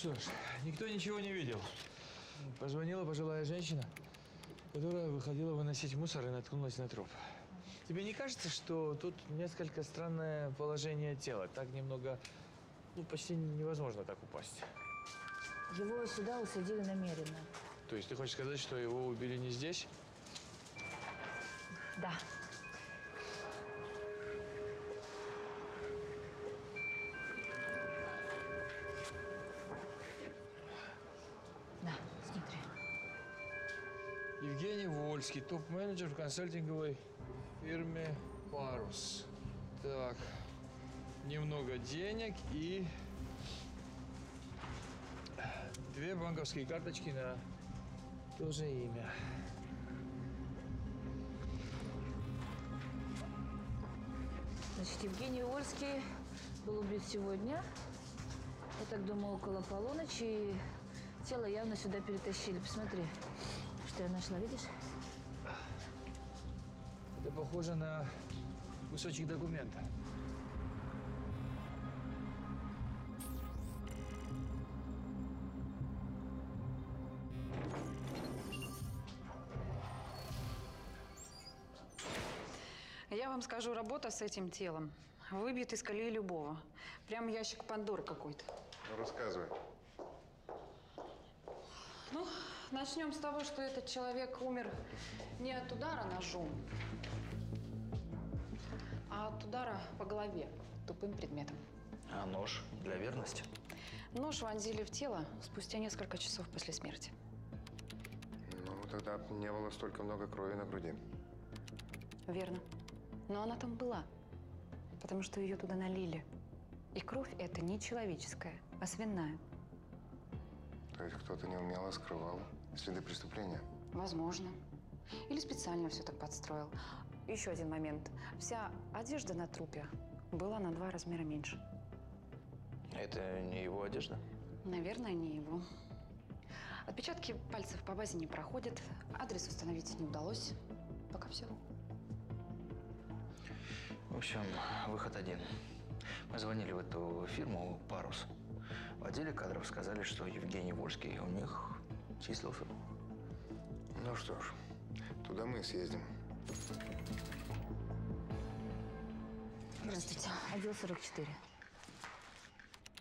что ж, никто ничего не видел. Позвонила пожилая женщина, которая выходила выносить мусор и наткнулась на труп. Тебе не кажется, что тут несколько странное положение тела? Так немного, ну, почти невозможно так упасть. Его сюда усадили намеренно. То есть ты хочешь сказать, что его убили не здесь? Да. Да, смотри. Евгений Вольский, топ-менеджер в консалтинговой фирме «Парус». Так, немного денег и… две банковские карточки на то же имя. Значит, Евгений Вольский был убит сегодня, я так думаю, около полуночи, и тело явно сюда перетащили. Посмотри, что я нашла, видишь? Это похоже на кусочек документа. Я вам скажу, работа с этим телом выбьет из колеи любого. Прям ящик Пандоры какой-то. Ну, рассказывай. Ну, начнем с того, что этот человек умер не от удара ножом, а от удара по голове тупым предметом. А нож для верности? Нож вонзили в тело спустя несколько часов после смерти. Ну, тогда не было столько много крови на груди. Верно. Но она там была, потому что ее туда налили. И кровь эта не человеческая, а свиная. То есть кто-то неумело скрывал следы преступления? Возможно. Или специально все так подстроил. Еще один момент. Вся одежда на трупе была на 2 размера меньше. Это не его одежда? Наверное, не его. Отпечатки пальцев по базе не проходят, адрес установить не удалось. Пока все. В общем, выход один. Мы звонили в эту фирму «Парус». В отделе кадров сказали, что Евгений Вольский у них числился. Ну что ж, туда мы съездим. Здравствуйте. Отдел 44.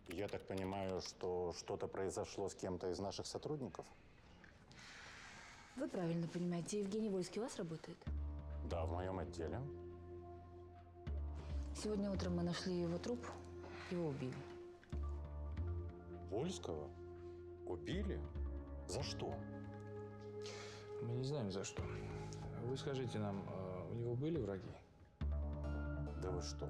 Я так понимаю, что что-то произошло с кем-то из наших сотрудников? Вы правильно понимаете. Евгений Вольский у вас работает? Да, в моем отделе. Сегодня утром мы нашли его труп, его убили. Вольского? Убили? За что? Мы не знаем, за что. Вы скажите нам, у него были враги? Да вы что?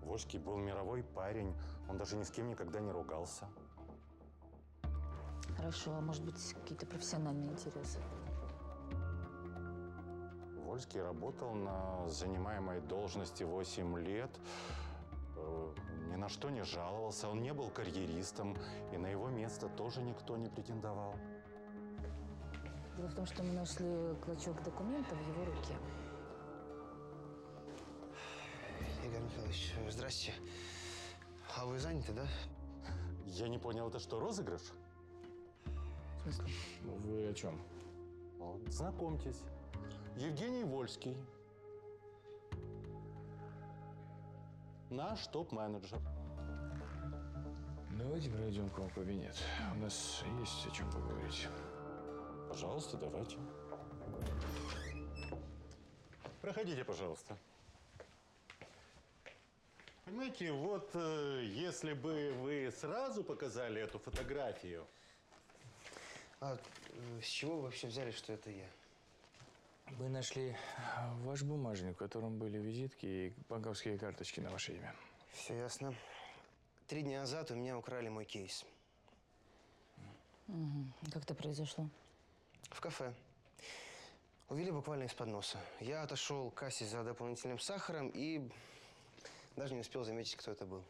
Вольский был мировой парень, он даже ни с кем никогда не ругался. Хорошо, а может быть, какие-то профессиональные интересы? Вольский работал на занимаемой должности 8 лет, ни на что не жаловался, он не был карьеристом, и на его место тоже никто не претендовал. Дело в том, что мы нашли клочок документа в его руке. Игорь Михайлович, здрасте. А вы заняты, да? Я не понял, это что, розыгрыш? В смысле? Вы о чем? Вот, знакомьтесь. Евгений Вольский, наш топ-менеджер. Давайте пройдем к вам в кабинет. У нас есть о чем поговорить. Пожалуйста, давайте. Проходите, пожалуйста. Понимаете, вот если бы вы сразу показали эту фотографию… А с чего вы вообще взяли, что это я? Мы нашли ваш бумажник, в котором были визитки и банковские карточки на ваше имя. Все ясно. 3 дня назад у меня украли мой кейс. Угу. Как это произошло? В кафе. Увели буквально из-под носа. Я отошел к кассе за дополнительным сахаром и даже не успел заметить, кто это был.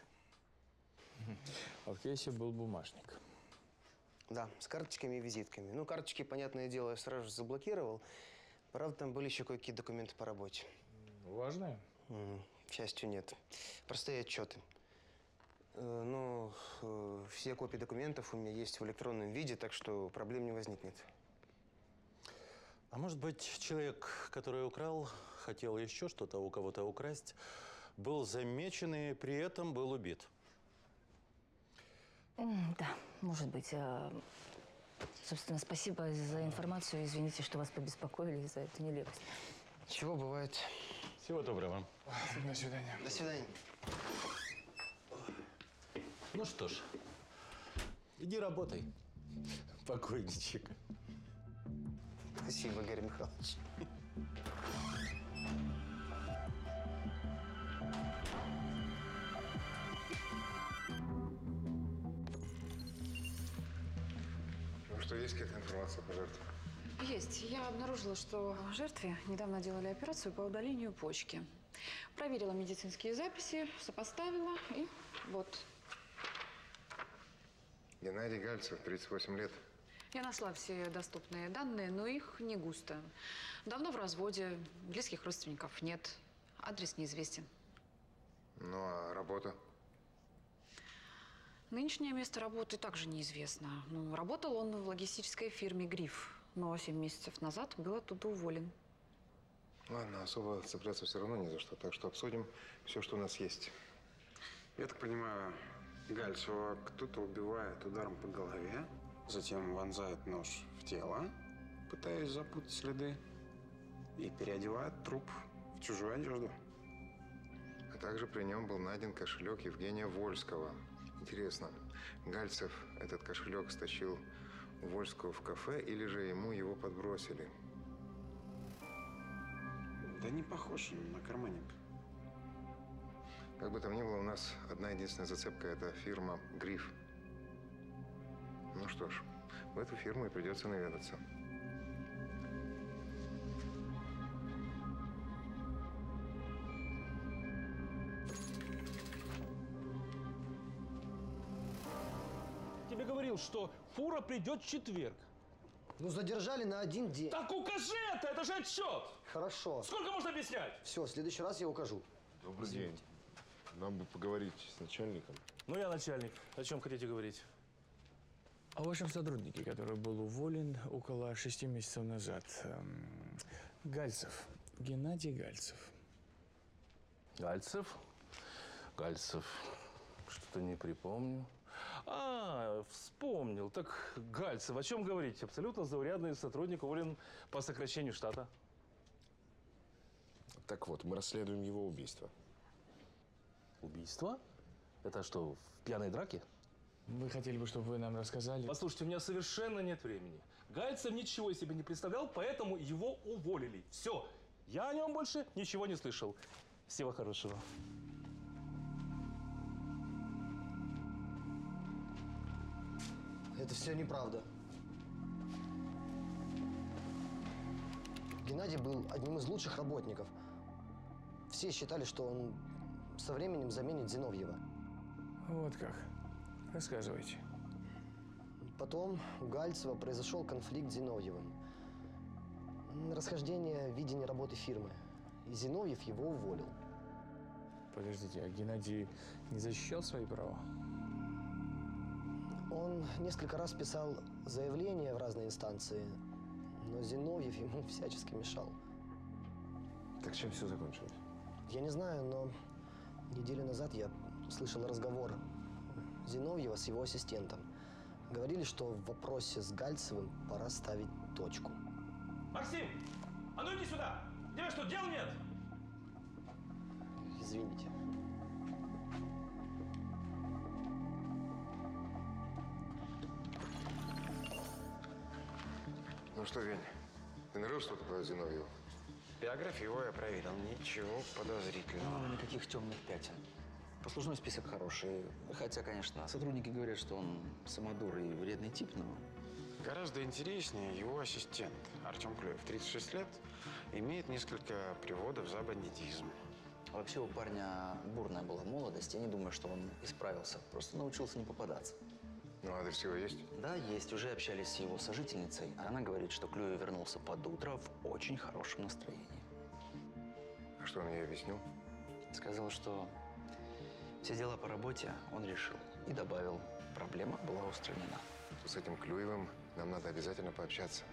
А в кейсе был бумажник. Да, с карточками и визитками. Ну, карточки, понятное дело, я сразу же заблокировал. Правда, там были еще кое-какие документы по работе. Важные? К счастью, нет. Простые отчеты. Ну, все копии документов у меня есть в электронном виде, так что проблем не возникнет. А может быть, человек, который украл, хотел еще что-то у кого-то украсть, был замечен и при этом был убит? Да, может быть. Собственно, спасибо за информацию. Извините, что вас побеспокоили за эту нелепость. Чего бывает. Всего доброго. До свидания. До свидания. Ну что ж, иди работай, покойничек. Спасибо, Игорь Михайлович. Ну что, есть какая-то информация по жертве? Есть. Я обнаружила, что жертве недавно делали операцию по удалению почки. Проверила медицинские записи, сопоставила и вот. Геннадий Гальцев, 38 лет. Я нашла все доступные данные, но их не густо. Давно в разводе, близких родственников нет, адрес неизвестен. Ну, а работа? Нынешнее место работы также неизвестно. Ну, работал он в логистической фирме «Гриф», но 7 месяцев назад был оттуда уволен. Ладно, особо цепляться все равно не за что, так что обсудим все, что у нас есть. Я так понимаю, Гальцева кто-то убивает ударом по голове, затем вонзает нож в тело, пытаясь запутать следы, и переодевает труп в чужую одежду. А также при нем был найден кошелек Евгения Вольского. Интересно, Гальцев этот кошелек стащил у Вольского в кафе или же ему его подбросили? Да не похож он на карманника. Как бы там ни было, у нас одна единственная зацепка – это фирма «Гриф». Ну что ж, в эту фирму и придется наведаться. Тебе говорил, что фура придет в четверг. Ну, задержали на один день. Так укажи это же отсчет! Хорошо. Сколько можно объяснять? Все, в следующий раз я укажу. Добрый день. Нам бы поговорить с начальником. Ну, я начальник. О чем хотите говорить? О вашем сотруднике, который был уволен около 6 месяцев назад. Гальцев. Геннадий Гальцев. Гальцев? Гальцев. Что-то не припомню. А, вспомнил. Так, Гальцев, о чем говорить? Абсолютно заурядный сотрудник, уволен по сокращению штата. Так вот, мы расследуем его убийство. Убийство? Это что, в пьяной драке? Мы хотели бы, чтобы вы нам рассказали. Послушайте, у меня совершенно нет времени. Гальцев ничего из себя не представлял, поэтому его уволили. Все. Я о нем больше ничего не слышал. Всего хорошего. Это все неправда. Геннадий был одним из лучших работников. Все считали, что он со временем заменит Зиновьева. Вот как. Рассказывайте. Потом у Гальцева произошел конфликт с Зиновьевым. Расхождение видения работы фирмы. И Зиновьев его уволил. Подождите, а Геннадий не защищал свои права? Он несколько раз писал заявления в разные инстанции, но Зиновьев ему всячески мешал. Так чем все закончилось? Я не знаю, но неделю назад я слышал разговор Зиновьева с его ассистентом. Говорили, что в вопросе с Гальцевым пора ставить точку. Максим, а ну иди сюда! У тебя что, дел нет? Извините. Ну что, Вень, ты нарыл что-то про Зиновьева? Биографию его я проверил. Ничего подозрительного. Ну, никаких темных пятен. Послужной список хороший. Хотя, конечно, сотрудники говорят, что он самодур и вредный тип, но… Гораздо интереснее его ассистент Артем Клюев. 36 лет, имеет несколько приводов за бандитизм. Вообще у парня бурная была молодость. Я не думаю, что он исправился. Просто научился не попадаться. Ну, адрес его есть? Да, есть. Уже общались с его сожительницей. Она говорит, что Клюев вернулся под утро в очень хорошем настроении. А что он ей объяснил? Сказал, что… Все дела по работе он решил и добавил. Проблема была устранена. С этим Клюевым нам надо обязательно пообщаться.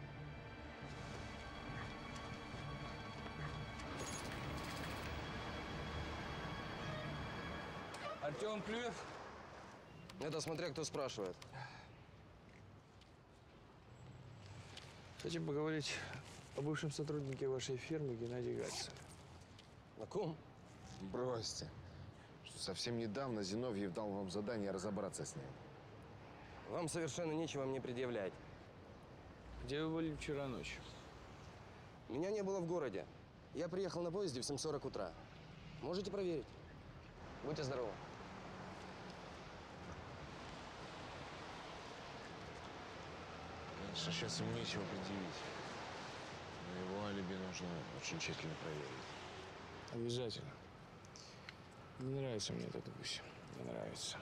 Артем Клюев? Это смотря кто спрашивает. Хотим поговорить о бывшем сотруднике вашей фирмы Геннадии Гальцеве. На ком? Бросьте. Совсем недавно Зиновьев дал вам задание разобраться с ним. Вам совершенно нечего мне предъявлять. Где вы были вчера ночью? Меня не было в городе. Я приехал на поезде в 7:40 утра. Можете проверить? Будьте здоровы. Конечно, сейчас им нечего предъявить. Но его алиби нужно очень тщательно проверить. Обязательно. Не нравится мне этот гусь. Не нравится.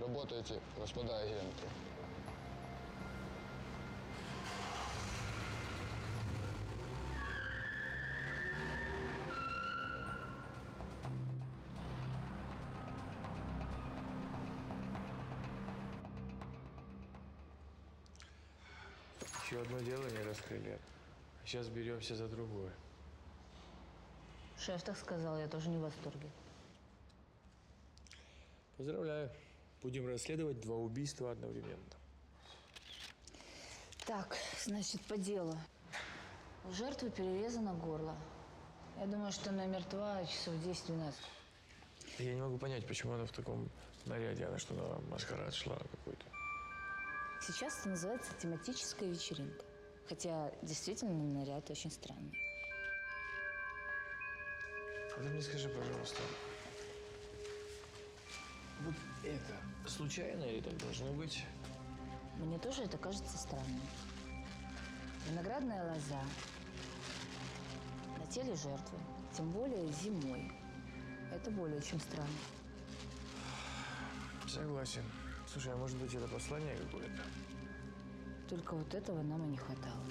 Работайте, господа агенты. Еще одно дело не раскрыли. Сейчас беремся за другое. Шеф так сказал, я тоже не в восторге. Поздравляю. Будем расследовать два убийства одновременно. Так, значит, по делу. У жертвы перерезано горло. Я думаю, что она мертва часов 10-12. Я не могу понять, почему она в таком наряде. Она что, на маскарад шла какой-то? Сейчас это называется тематическая вечеринка. Хотя, действительно, наряд очень странный. А ты мне скажи, пожалуйста, вот это случайно или так должно быть? Мне тоже это кажется странным. Виноградная лоза на теле жертвы, тем более зимой. Это более чем странно. Согласен. Слушай, а может быть, это послание какое-то? Только вот этого нам и не хватало.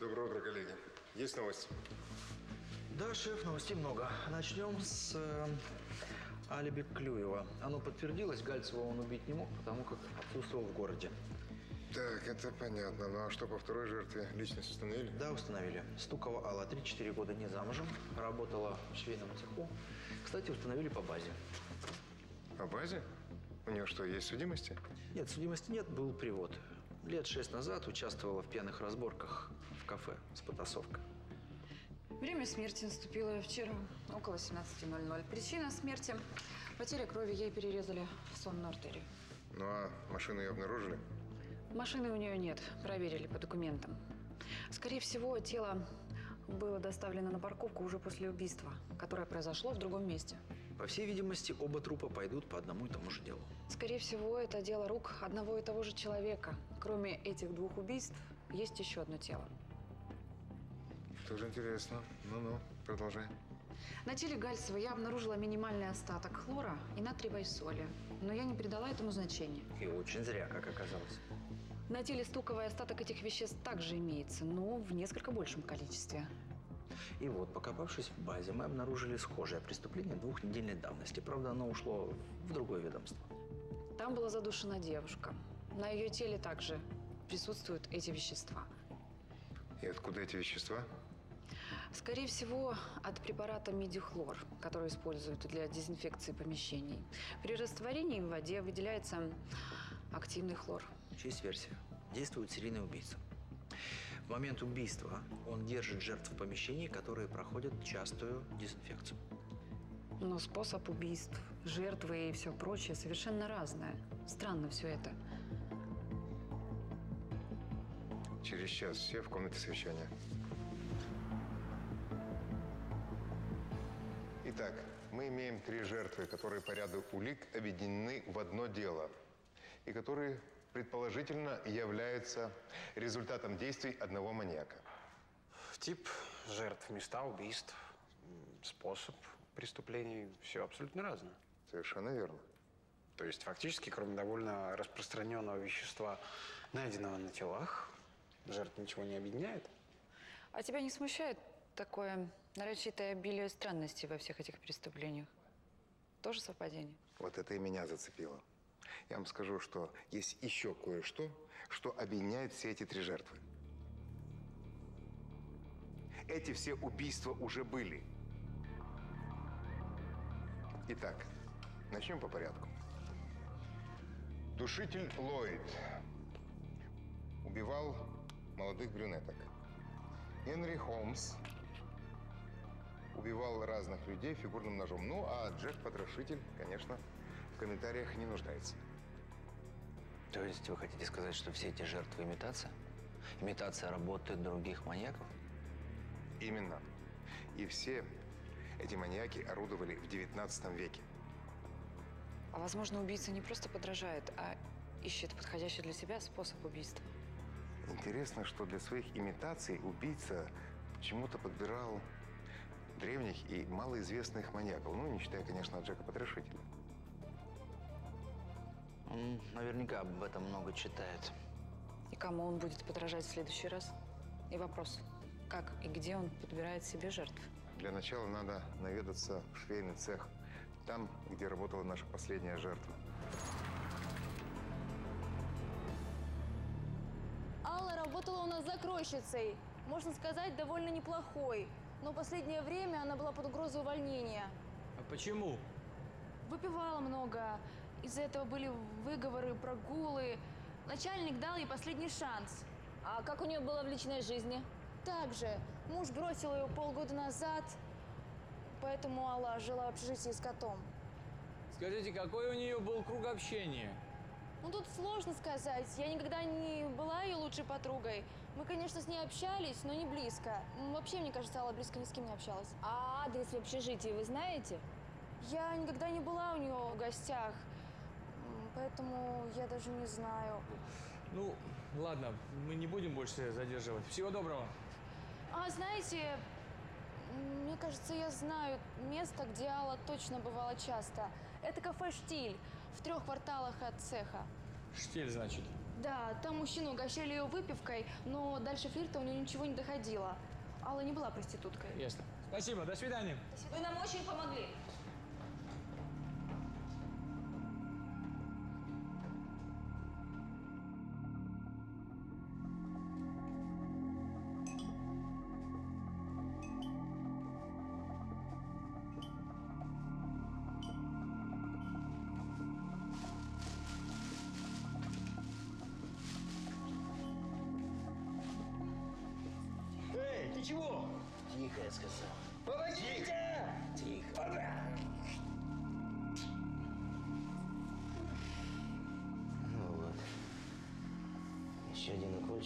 Доброе утро, коллеги. Есть новости? Да, шеф, новостей много. Начнем с алиби Клюева. Оно подтвердилось, Гальцева он убить не мог, потому как отсутствовал в городе. Так, это понятно. Ну а что по второй жертве? Личность установили? Да, установили. Стукова Алла, 34 года, не замужем, работала в швейном цеху. Кстати, установили по базе. По базе? У нее что, есть судимости? Нет, судимости нет, был привод. Лет 6 назад участвовала в пьяных разборках в кафе с потасовкой. Время смерти наступило вчера около 17:00. Причина смерти – потеря крови, ей перерезали сонную артерию. Ну а машину ее обнаружили? Машины у нее нет, проверили по документам. Скорее всего, тело было доставлено на парковку уже после убийства, которое произошло в другом месте. По всей видимости, оба трупа пойдут по одному и тому же делу. Скорее всего, это дело рук одного и того же человека. Кроме этих двух убийств, есть еще одно тело. Тоже интересно. Ну-ну, продолжай. На теле Гальцева я обнаружила минимальный остаток хлора и натриевой соли. Но я не придала этому значения. И очень зря, как оказалось. На теле Стуковой остаток этих веществ также имеется, но в несколько большем количестве. И вот, покопавшись в базе, мы обнаружили схожее преступление двухнедельной давности. Правда, оно ушло в другое ведомство. Там была задушена девушка. На ее теле также присутствуют эти вещества. И откуда эти вещества? Скорее всего, от препарата медихлор, который используют для дезинфекции помещений. При растворении в воде выделяется активный хлор. Есть версия. Действует серийный убийца. В момент убийства он держит жертв в помещении, которые проходят частую дезинфекцию. Но способ убийств, жертвы и все прочее совершенно разное. Странно все это. Через час все в комнате совещания. Итак, мы имеем три жертвы, которые по ряду улик объединены в одно дело и которые предположительно являются результатом действий одного маньяка. Тип жертв, места убийств, способ преступлений – все абсолютно разное. Совершенно верно. То есть фактически, кроме довольно распространенного вещества, найденного на телах, жертв ничего не объединяет? А тебя не смущает такое нарочитое обилие странностей во всех этих преступлениях? Тоже совпадение? Вот это и меня зацепило. Я вам скажу, что есть еще кое-что, что объединяет все эти три жертвы. Эти все убийства уже были. Итак, начнем по порядку. Душитель Ллойд убивал молодых брюнеток. Энри Холмс убивал разных людей фигурным ножом. Ну, а Джек Потрошитель, конечно, в комментариях не нуждается. То есть вы хотите сказать, что все эти жертвы имитация? Имитация работы других маньяков? Именно. И все эти маньяки орудовали в 19 веке. А возможно, убийца не просто подражает, а ищет подходящий для себя способ убийства. Интересно, что для своих имитаций убийца почему-то подбирал древних и малоизвестных маньяков. Ну, не считая, конечно, Джека Потрошителя. Он наверняка об этом много читает. И кому он будет подражать в следующий раз? И вопрос. Как и где он подбирает себе жертв? Для начала надо наведаться в швейный цех, там, где работала наша последняя жертва. Алла работала у нас закройщицей, можно сказать, довольно неплохой. Но в последнее время она была под угрозой увольнения. А почему? Выпивала много. Из-за этого были выговоры, прогулы. Начальник дал ей последний шанс. А как у нее было в личной жизни? Также муж бросил ее полгода назад, поэтому Алла жила в общежитии с котом. Скажите, какой у нее был круг общения? Ну, тут сложно сказать. Я никогда не была ее лучшей подругой. Мы, конечно, с ней общались, но не близко. Вообще, мне кажется, Алла близко ни с кем не общалась. А адрес в общежитии вы знаете? Я никогда не была у нее в гостях, поэтому я даже не знаю. Ну, ладно, мы не будем больше задерживать. Всего доброго. А, знаете, мне кажется, я знаю место, где Алла точно бывала часто. Это кафе «Штиль» в 3 кварталах от цеха. «Штиль», значит? Да, там мужчину угощали ее выпивкой, но дальше флирта у нее ничего не доходило. Алла не была проституткой. Ясно. Спасибо, до свидания. Вы нам очень помогли.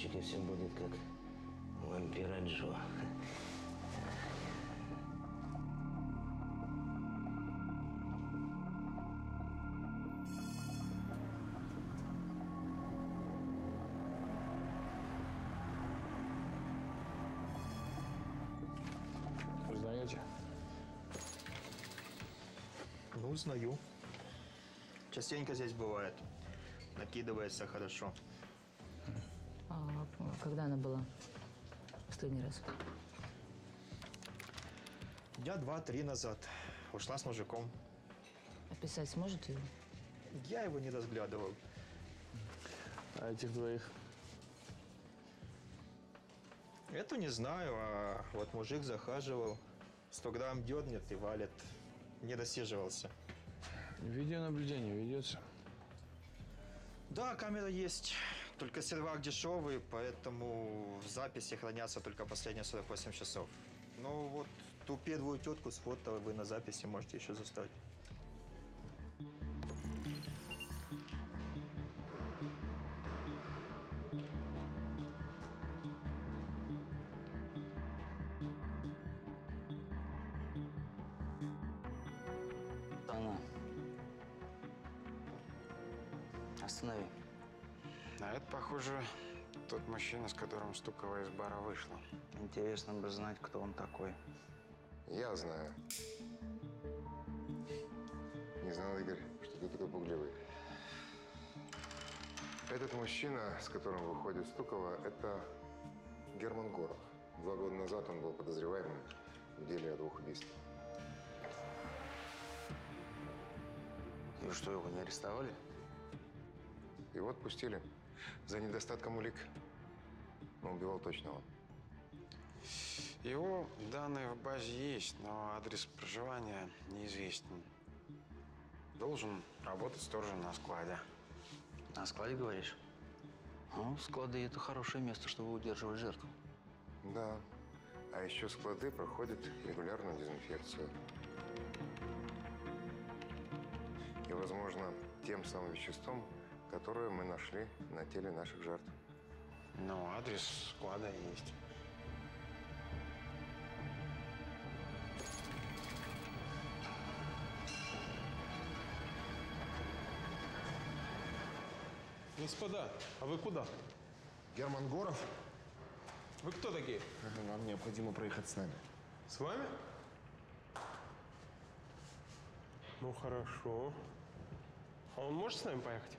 И все будет как вампира Джо. Узнаете? Ну, узнаю. Частенько здесь бывает. Накидывается хорошо. Когда она была в последний раз? Дня 2-3 назад. Ушла с мужиком. Описать сможете его? Я его не разглядывал. А этих двоих? Эту не знаю, а вот мужик захаживал. 100 грамм дернет и валит. Не рассиживался. Видеонаблюдение ведется? Да, камера есть. Только сервак дешевый, поэтому в записи хранятся только последние 48 часов. Ну вот ту первую тетку с фото вы на записи можете еще застать. Останови. А это, похоже, тот мужчина, с которым Стукова из бара вышла. Интересно бы знать, кто он такой. Я знаю. Не знал, Игорь, что ты такой пугливый. Этот мужчина, с которым выходит Стукова, это Герман Гуров. 2 года назад он был подозреваемым в деле о 2 убийствах. Ну что, его не арестовали? Его отпустили за недостатком улик. Но убивал точно он. Его данные в базе есть, но адрес проживания неизвестен. Должен работать сторожем на складе. На складе, говоришь? Ну, склады – это хорошее место, чтобы удерживать жертву. Да. А еще склады проходят регулярную дезинфекцию. И, возможно, тем самым веществом, которое мы нашли на теле наших жертв. Ну, адрес склада есть. Господа, а вы куда? Герман Гуров. Вы кто такие? Нам необходимо проехать с нами. С вами? Ну, хорошо. А он может с нами поехать?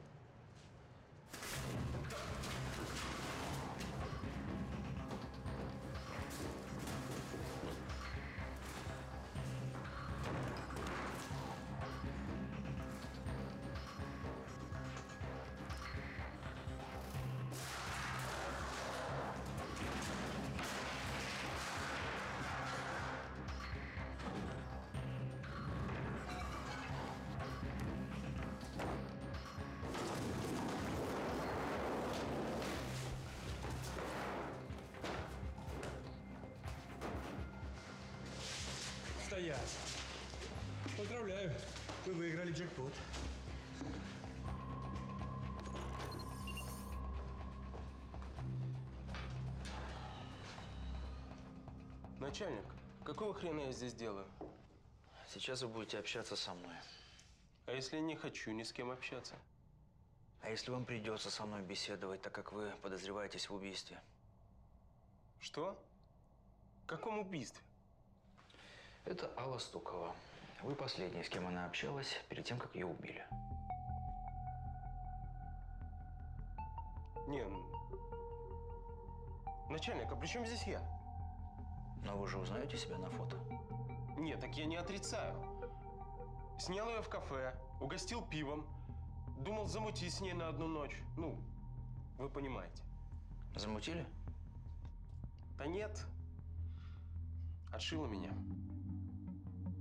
Поздравляю, вы выиграли джекпот. Начальник, какого хрена я здесь делаю? Сейчас вы будете общаться со мной. А если я не хочу ни с кем общаться? А если вам придется со мной беседовать, так как вы подозреваетесь в убийстве? Что? В каком убийстве? Это Алла Стукова. Вы последний, с кем она общалась перед тем, как ее убили. Не, начальник, а при чем здесь я? Но вы же узнаете себя на фото? Нет, так я не отрицаю. Снял ее в кафе, угостил пивом, думал замутить с ней на 1 ночь. Ну, вы понимаете. Замутили? Да нет. Отшила меня.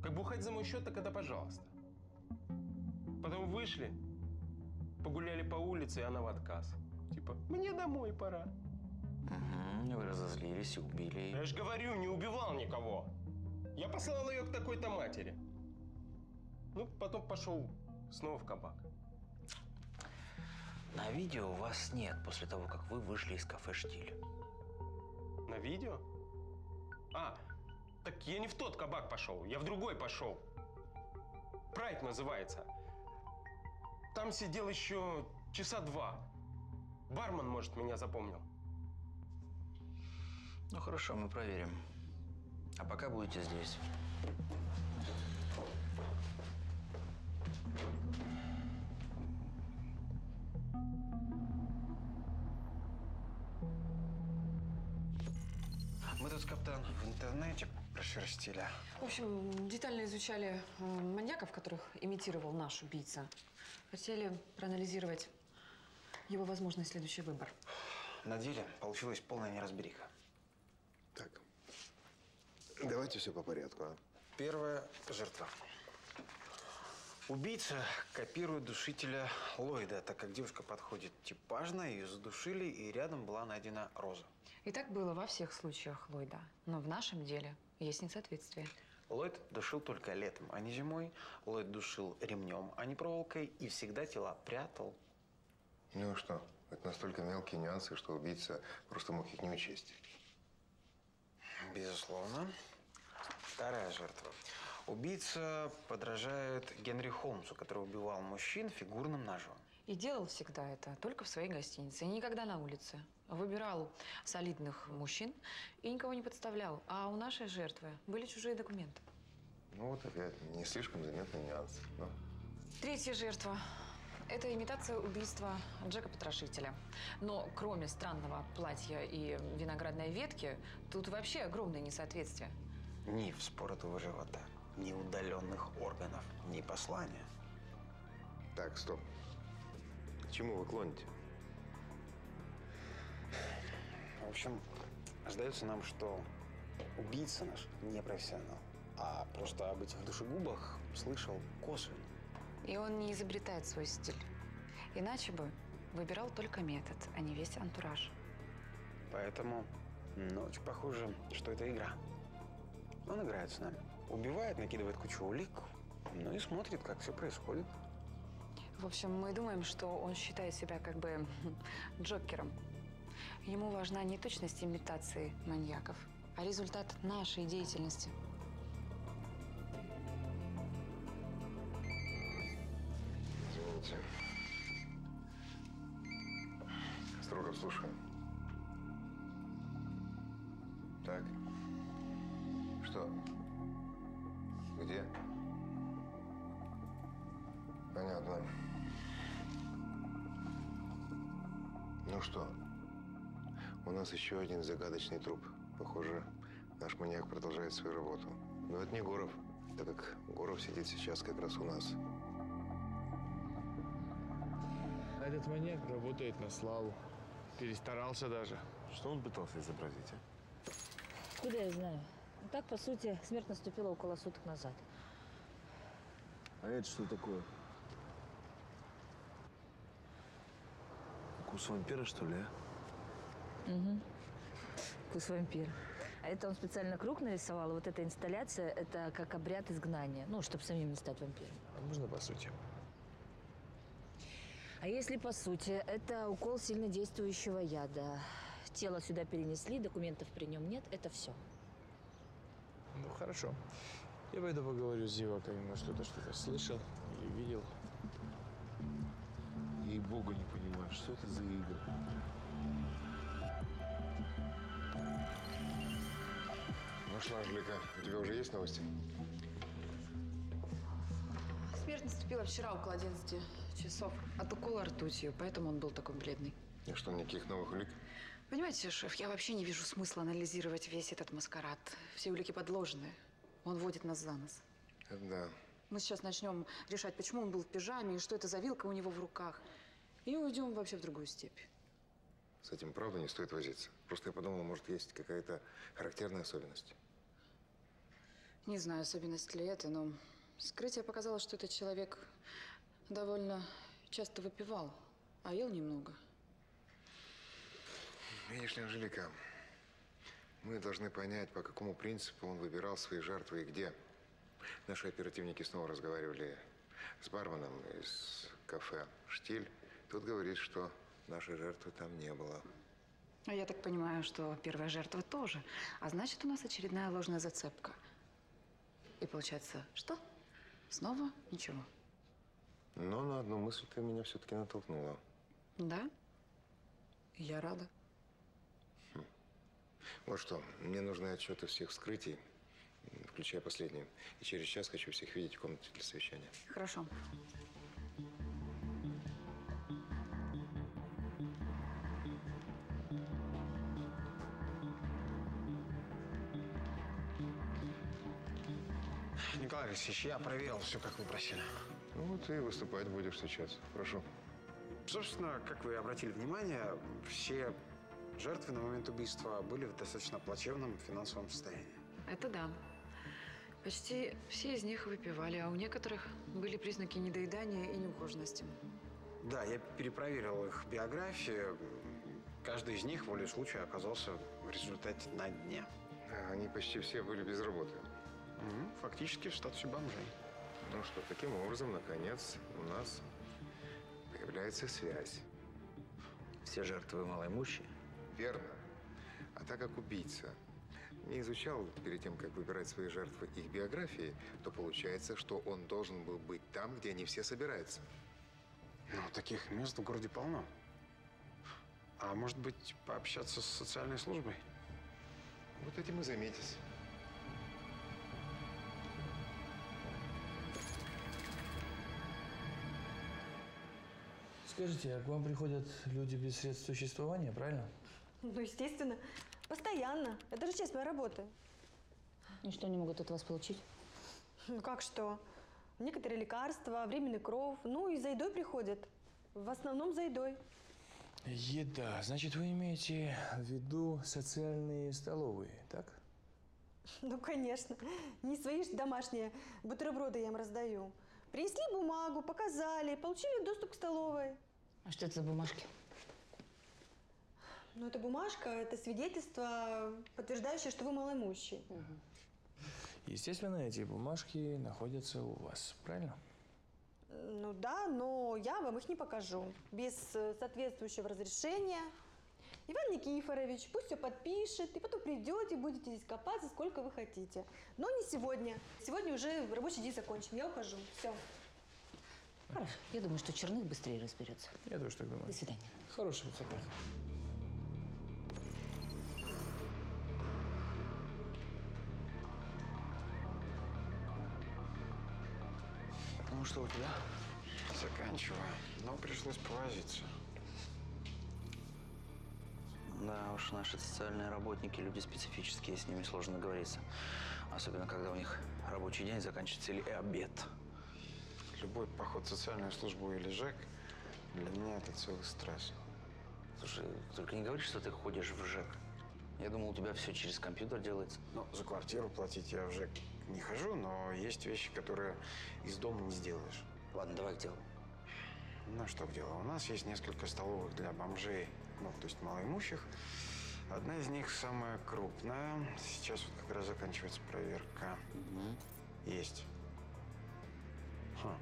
Как бухать за мой счет, так это пожалуйста. Потом вышли, погуляли по улице, и она в отказ. Типа, мне домой пора. Угу, вы разозлились и убили. Я же говорю, не убивал никого. Я послал ее к такой-то матери. Ну, потом пошел снова в кабак. На видео вас нет после того, как вы вышли из кафе «Штиль». На видео? А. Так я не в тот кабак пошел, я в другой пошел. «Прайд» называется. Там сидел еще часа 2. Бармен, может, меня запомнил. Ну хорошо, мы проверим. А пока будете здесь. Мы тут, каптан, в интернете прошерстили. В общем, детально изучали маньяков, которых имитировал наш убийца. Хотели проанализировать его возможный следующий выбор. На деле получилась полная неразбериха. Так, давайте все по порядку. А? Первая жертва. Убийца копирует душителя Ллойда, так как девушка подходит типажно, ее задушили, и рядом была найдена роза. И так было во всех случаях Ллойда, но в нашем деле есть несоответствие. Ллойд душил только летом, а не зимой. Ллойд душил ремнем, а не проволокой, и всегда тела прятал. Ну что, это настолько мелкие нюансы, что убийца просто мог их не учесть. Безусловно. Вторая жертва. Убийца подражает Генри Холмсу, который убивал мужчин фигурным ножом. И делал всегда это только в своей гостинице, и никогда на улице. Выбирал солидных мужчин и никого не подставлял. А у нашей жертвы были чужие документы. Ну вот опять не слишком заметный нюанс. Но... Третья жертва. Это имитация убийства Джека Потрошителя. Но кроме странного платья и виноградной ветки, тут вообще огромное несоответствие. Ни вспоротого живота, ни удаленных органов, ни послания. Так, стоп. К чему вы клоните? В общем, сдается нам, что убийца наш не профессионал, а просто об этих душегубах слышал косвенно. И он не изобретает свой стиль. Иначе бы выбирал только метод, а не весь антураж. Поэтому ночь похоже, что это игра. Он играет с нами. Убивает, накидывает кучу улик, ну и смотрит, как все происходит. В общем, мы думаем, что он считает себя как бы джокером. Ему важна не точность имитации маньяков, а результат нашей деятельности. Извините. Строго слушаю. Так. Что? Где? Понятно. Ну что? У нас еще один загадочный труп. Похоже, наш маньяк продолжает свою работу. Но это не Гуров, так как Гуров сидит сейчас как раз у нас. Этот маньяк работает на славу. Перестарался даже. Что он пытался изобразить? Куда я знаю? Так, по сути, смерть наступила около суток назад. А это что такое? Кус вампира, что ли, а? Угу. Вкус вампир. А это он специально круг нарисовал. Вот эта инсталляция, это как обряд изгнания. Ну, чтобы самим не стать вампиром. А можно по сути? А если по сути, это укол сильнодействующего яда. Тело сюда перенесли, документов при нем нет. Это все. Ну, хорошо. Я пойду поговорю с зеваками. Может, кто-то что-то слышал или видел. Ей-богу, не понимаю, что это за игры. Ну что, Анжелика, у тебя уже есть новости? Смерть наступила вчера около 11 часов от укола ртутью, поэтому он был такой бледный. И что, никаких новых улик? Понимаете, шеф, я вообще не вижу смысла анализировать весь этот маскарад. Все улики подложены. Он водит нас за нос. Да. Мы сейчас начнем решать, почему он был в пижаме и что это за вилка у него в руках. И уйдем вообще в другую степь. С этим, правда, не стоит возиться. Просто я подумала, может, есть какая-то характерная особенность. Не знаю, особенность ли это, но вскрытие показало, что этот человек довольно часто выпивал, а ел немного. Видишь ли, Анжелика, мы должны понять, по какому принципу он выбирал свои жертвы и где. Наши оперативники снова разговаривали с барменом из кафе «Штиль». Тот говорит, что нашей жертвы там не было. А я так понимаю, что первая жертва тоже. А значит, у нас очередная ложная зацепка. И получается, что? Снова ничего. Но на одну мысль ты меня все-таки натолкнула. Да? Я рада. Хм. Вот что, мне нужны отчеты всех вскрытий, включая последнюю. И через час хочу всех видеть в комнате для совещания. Хорошо. Николай Алексеевич, я проверил все, как вы просили. Ну, ты выступать будешь сейчас. Прошу. Собственно, как вы обратили внимание, все жертвы на момент убийства были в достаточно плачевном финансовом состоянии. Это да. Почти все из них выпивали, а у некоторых были признаки недоедания и неухоженности. Да, я перепроверил их биографии. Каждый из них, волей случая, оказался в результате на дне. Они почти все были без работы. Фактически в статусе бомжей. Ну что, таким образом, наконец, у нас появляется связь. Все жертвы малоимущие? Верно. А так как убийца не изучал перед тем, как выбирать свои жертвы, их биографии, то получается, что он должен был быть там, где они все собираются. Ну, таких мест в городе полно. А может быть, пообщаться с социальной службой? Вот этим и займитесь. Скажите, а к вам приходят люди без средств существования, правильно? Ну, естественно. Постоянно. Это же часть моей работы. И что они могут от вас получить? Ну, как что? Некоторые лекарства, временный кров. Ну, и за едой приходят. В основном за едой. Еда. Значит, вы имеете в виду социальные столовые, так? Ну, конечно. Не свои же домашние бутерброды я им раздаю. Принесли бумагу, показали, получили доступ к столовой. А что это за бумажки? Ну, это бумажка, это свидетельство, подтверждающее, что вы малоимущий. Угу. Естественно, эти бумажки находятся у вас, правильно? Ну да, но я вам их не покажу. Без соответствующего разрешения. Иван Никифорович, пусть все подпишет, и потом придете, будете здесь копаться, сколько вы хотите. Но не сегодня. Сегодня уже рабочий день закончен. Я ухожу. Все. Хорошо. Я думаю, что Черных быстрее разберется. Я тоже так думаю. До свидания. Хорошего выхода. Ну что у тебя? Заканчиваю, но пришлось повозиться. Да уж, наши социальные работники – люди специфические, с ними сложно договориться. Особенно, когда у них рабочий день заканчивается или обед. Любой поход в социальную службу или ЖЭК для меня – это целый стресс. Слушай, только не говори, что ты ходишь в ЖЭК. Я думал, у тебя все через компьютер делается. Ну, за квартиру платить я уже не хожу, но есть вещи, которые из дома не сделаешь. Ладно, давай к делу. Ну, что к делу? У нас есть несколько столовых для бомжей, ну, то есть малоимущих. Одна из них самая крупная. Сейчас вот как раз заканчивается проверка. Угу. Есть. Хм.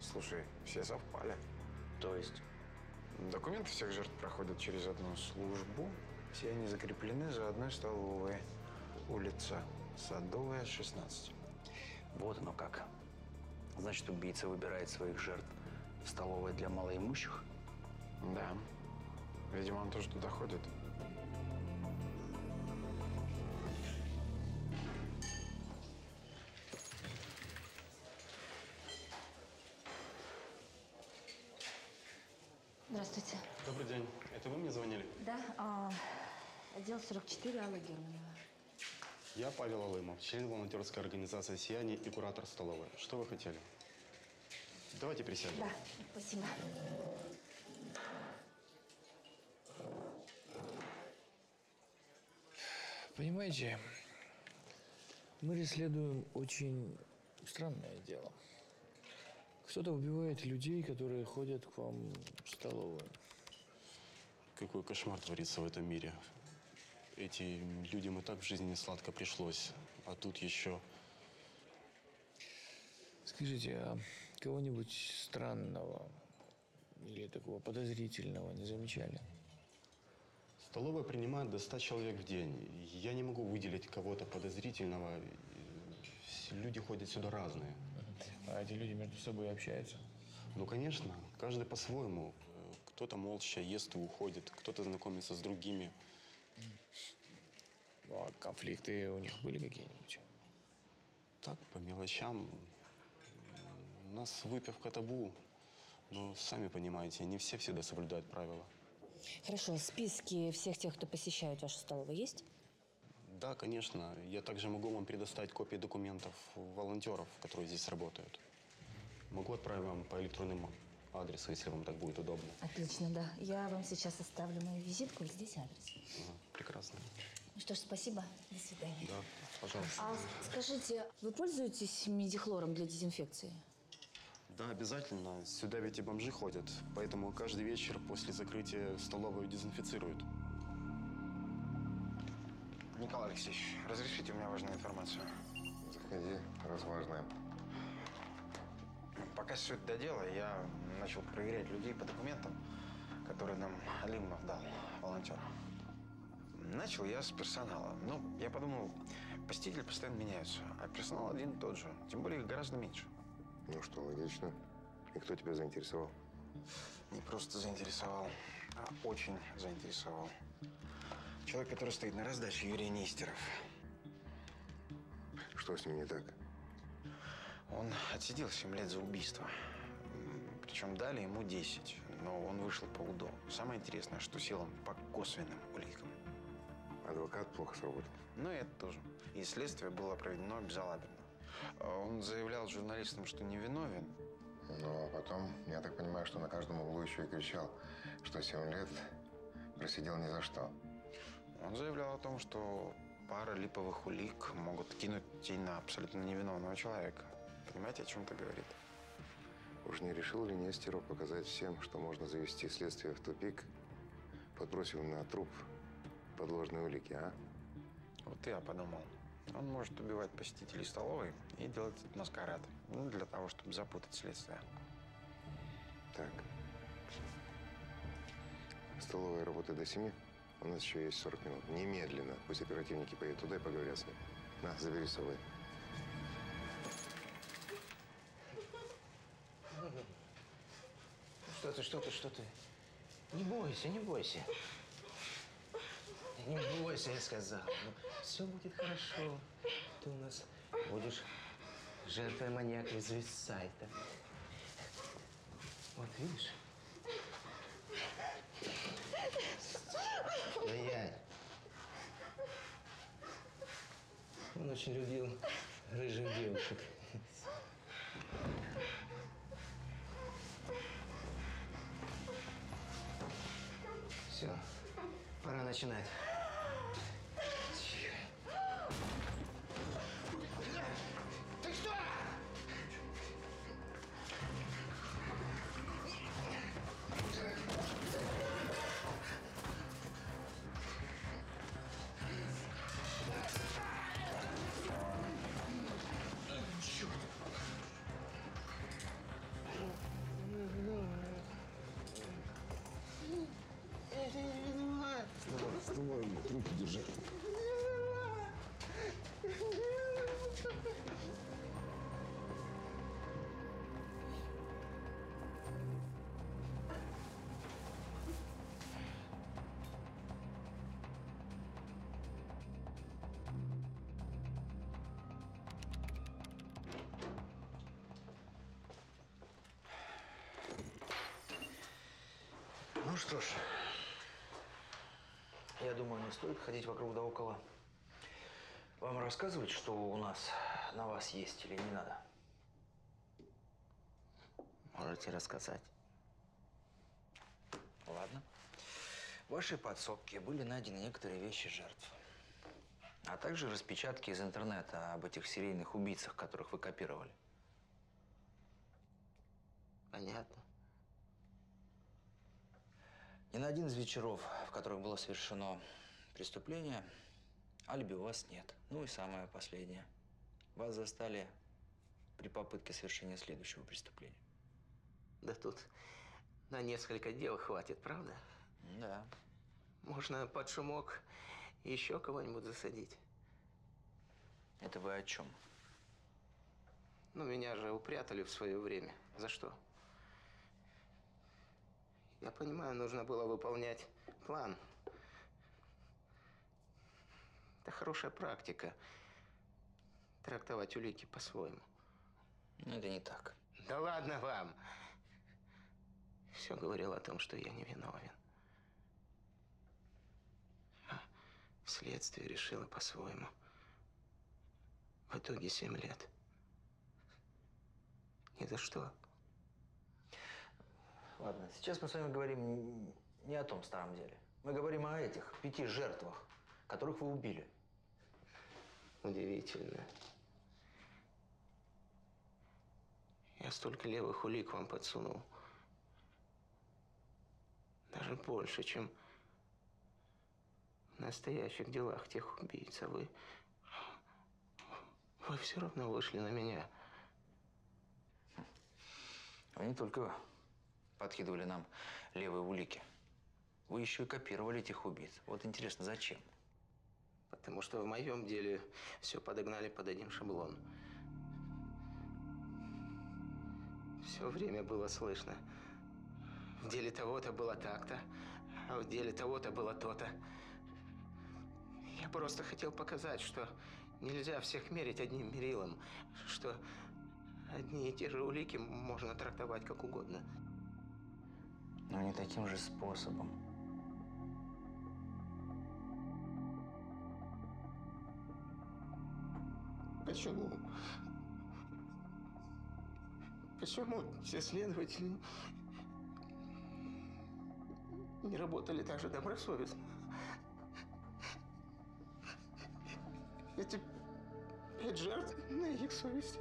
Слушай, все совпали. То есть? Документы всех жертв проходят через одну службу. Все они закреплены за одной столовой. Улица Садовая, 16. Вот оно как. Значит, убийца выбирает своих жертв в столовой для малоимущих? Да. Видимо, он тоже туда ходит. Здравствуйте. Добрый день. Это вы мне звонили? Да. Отдел 44, Алла Германова. Я Павел Алымов, член волонтерской организации «Сияние» и куратор столовой. Что вы хотели? Давайте присядем. Да, спасибо. Понимаете, мы расследуем очень странное дело. Кто-то убивает людей, которые ходят к вам в столовую. Какой кошмар творится в этом мире. Этим людям и так в жизни сладко пришлось, а тут еще… Скажите, а кого-нибудь странного или такого подозрительного не замечали? Столовая принимает до 100 человек в день. Я не могу выделить кого-то подозрительного. Люди ходят сюда разные. А эти люди между собой общаются? Ну, конечно. Каждый по-своему. Кто-то молча ест и уходит, кто-то знакомится с другими. Ну, а конфликты у них были какие-нибудь? Так, по мелочам. У нас выпивка табу. Но, сами понимаете, не все всегда соблюдают правила. Хорошо. Списки всех тех, кто посещает вашу столовую, есть? Да, конечно. Я также могу вам предоставить копии документов волонтеров, которые здесь работают. Могу отправить вам по электронному адресу, если вам так будет удобно. Отлично, да. Я вам сейчас оставлю мою визитку, и здесь адрес. А, прекрасно. Ну что ж, спасибо. До свидания. Да, пожалуйста. А скажите, вы пользуетесь мидихлором для дезинфекции? Да, обязательно. Сюда ведь и бомжи ходят. Поэтому каждый вечер после закрытия столовую дезинфицируют. Николай Алексеевич, разрешите, у меня важная информация. Заходи, раз важная. Пока все это додело, я начал проверять людей по документам, которые нам Алимов дал, волонтер. Начал я с персонала. Ну, я подумал, посетители постоянно меняются, а персонал один и тот же. Тем более, их гораздо меньше. Ну что, логично. И кто тебя заинтересовал? Не просто заинтересовал, а очень заинтересовал. Человек, который стоит на раздаче, Юрий Нестеров. Что с ним не так? Он отсидел 7 лет за убийство. Причем дали ему 10, но он вышел по УДО. Самое интересное, что сел он по косвенным уликам. Адвокат плохо сработал. Ну, и это тоже. И следствие было проведено безалаберно. Он заявлял журналистам, что невиновен. Но потом, я так понимаю, что на каждом углу еще и кричал, что 7 лет просидел ни за что. Он заявлял о том, что пара липовых улик могут кинуть тень на абсолютно невиновного человека. Понимаете, о чем это говорит? Уж не решил ли Нестеров показать всем, что можно завести следствие в тупик, подбросив на труп подложные улики, а? Вот я подумал. Он может убивать посетителей столовой и делать маскарад. Ну, для того, чтобы запутать следствие. Так. Столовая работает до 7. У нас еще есть 40 минут. Немедленно. Пусть оперативники поедут туда и поговорят с ним. На, забери с собой. Что ты, что ты, что ты? Не бойся, не бойся. Не бойся, я сказал. Ну, все будет хорошо. Ты у нас будешь жертвой маньяка из веб-сайта. Вот видишь? Стоять. Он очень любил рыжих девушек. Все, пора начинать. Ты что? Черт! Давай, вставай, руки держи. Ну что ж. Я думаю, не стоит ходить вокруг да около. Вам рассказывать, что у нас на вас есть или не надо? Можете рассказать. Ладно. В вашей подсобке были найдены некоторые вещи жертв. А также распечатки из интернета об этих серийных убийцах, которых вы копировали. Понятно. Ни на один из вечеров, в которых было совершено преступление, алиби у вас нет. Ну и самое последнее. Вас застали при попытке совершения следующего преступления. Да тут на несколько дел хватит, правда? Да. Можно под шумок еще кого-нибудь засадить. Это вы о чем? Ну, меня же упрятали в свое время. За что? Я понимаю, нужно было выполнять план. Это хорошая практика. Трактовать улики по-своему. Ну, это не так. Да ладно вам! Все говорил о том, что я не виновен. А следствие решило по-своему. В итоге 7 лет. Ни за что. Ладно, сейчас мы с вами говорим не о том старом деле. Мы говорим о этих 5 жертвах, которых вы убили. Удивительно. Я столько левых улик вам подсунул. Даже больше, чем в настоящих делах тех убийц. А вы все равно вышли на меня. Они только подкидывали нам левые улики. Вы еще и копировали этих убийц. Вот интересно, зачем? Потому что в моем деле все подогнали под один шаблон. Все время было слышно В деле того-то было так-то, а в деле того-то было то-то. Я просто хотел показать, что нельзя всех мерить одним мерилом, что одни и те же улики можно трактовать как угодно. Но не таким же способом. Почему? Почему все следователи не работали так же добросовестно? Эти 5 жертв на их совести.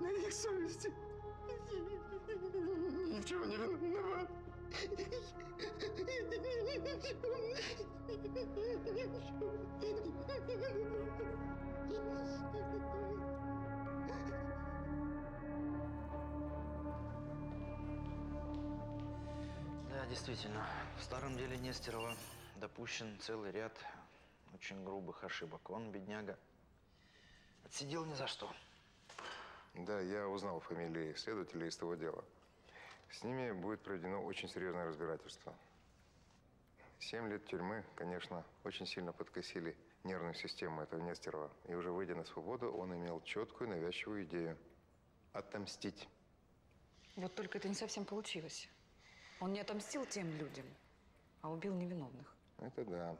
На их совести. Ни в чем не виноват. Да, действительно, в старом деле Нестерова допущен целый ряд очень грубых ошибок. Он, бедняга, отсидел ни за что. Да, я узнал фамилии следователей из того дела. С ними будет проведено очень серьезное разбирательство. 7 лет тюрьмы, конечно, очень сильно подкосили нервную систему этого Нестерова. И уже выйдя на свободу, он имел четкую навязчивую идею – отомстить. Вот только это не совсем получилось. Он не отомстил тем людям, а убил невиновных. Это да.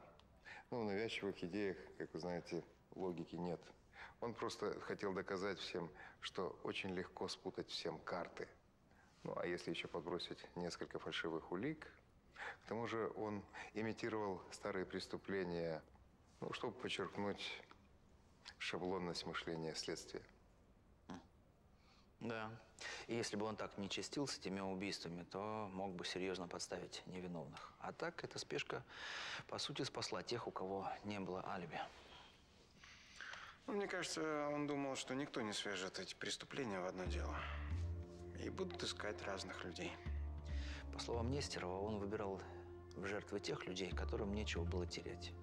Ну, в навязчивых идеях, как вы знаете, логики нет. Он просто хотел доказать всем, что очень легко спутать всем карты. Ну, а если еще подбросить несколько фальшивых улик? К тому же он имитировал старые преступления, ну, чтобы подчеркнуть шаблонность мышления следствия. Да. И если бы он так не честился теми убийствами, то мог бы серьезно подставить невиновных. А так эта спешка, по сути, спасла тех, у кого не было алиби. Ну, мне кажется, он думал, что никто не свяжет эти преступления в одно дело. И будут искать разных людей. По словам Нестерова, он выбирал в жертвы тех людей, которым нечего было терять.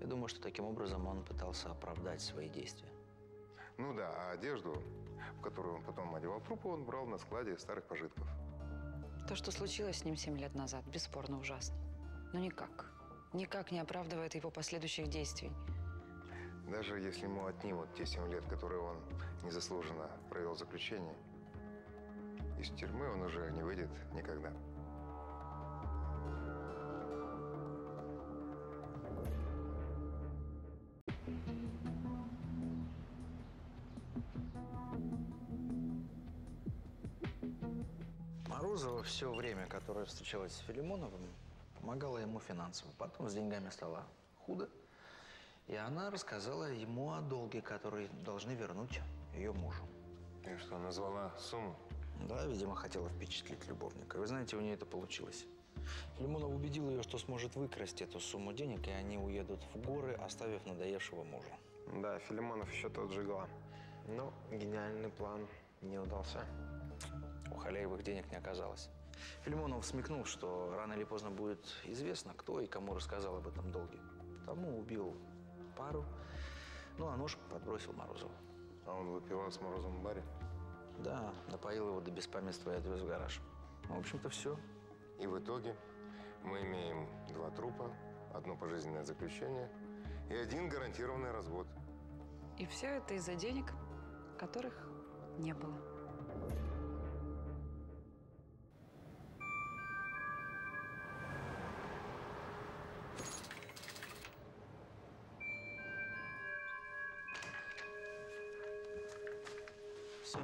Я думаю, что таким образом он пытался оправдать свои действия. Ну да, а одежду, в которую он потом одевал трупы, он брал на складе старых пожитков. То, что случилось с ним 7 лет назад, бесспорно ужасно. Но никак не оправдывает его последующих действий. Даже если ему отнимут те 7 лет, которые он незаслуженно провел в заключении, из тюрьмы он уже не выйдет никогда. Морозова все время, которое встречалась с Филимоновым, помогала ему финансово. Потом с деньгами стало худо, и она рассказала ему о долге, который должны вернуть ее мужу. И что, назвала сумму? Да, видимо, хотела впечатлить любовника. Вы знаете, у нее это получилось. Филимонов убедил ее, что сможет выкрасть эту сумму денег, и они уедут в горы, оставив надоевшего мужа. Да, Филимонов еще тот жигла. Но гениальный план не удался. У Халяевых денег не оказалось. Филимонов смекнул, что рано или поздно будет известно, кто и кому рассказал об этом долге. Потому убил пару, ну а нож подбросил Морозову. А он выпивал с Морозовым в баре? Да, напоил его до беспамятства и отвез в гараж. Ну, в общем-то, все. И в итоге мы имеем 2 трупа, 1 пожизненное заключение и 1 гарантированный развод. И все это из-за денег, которых не было.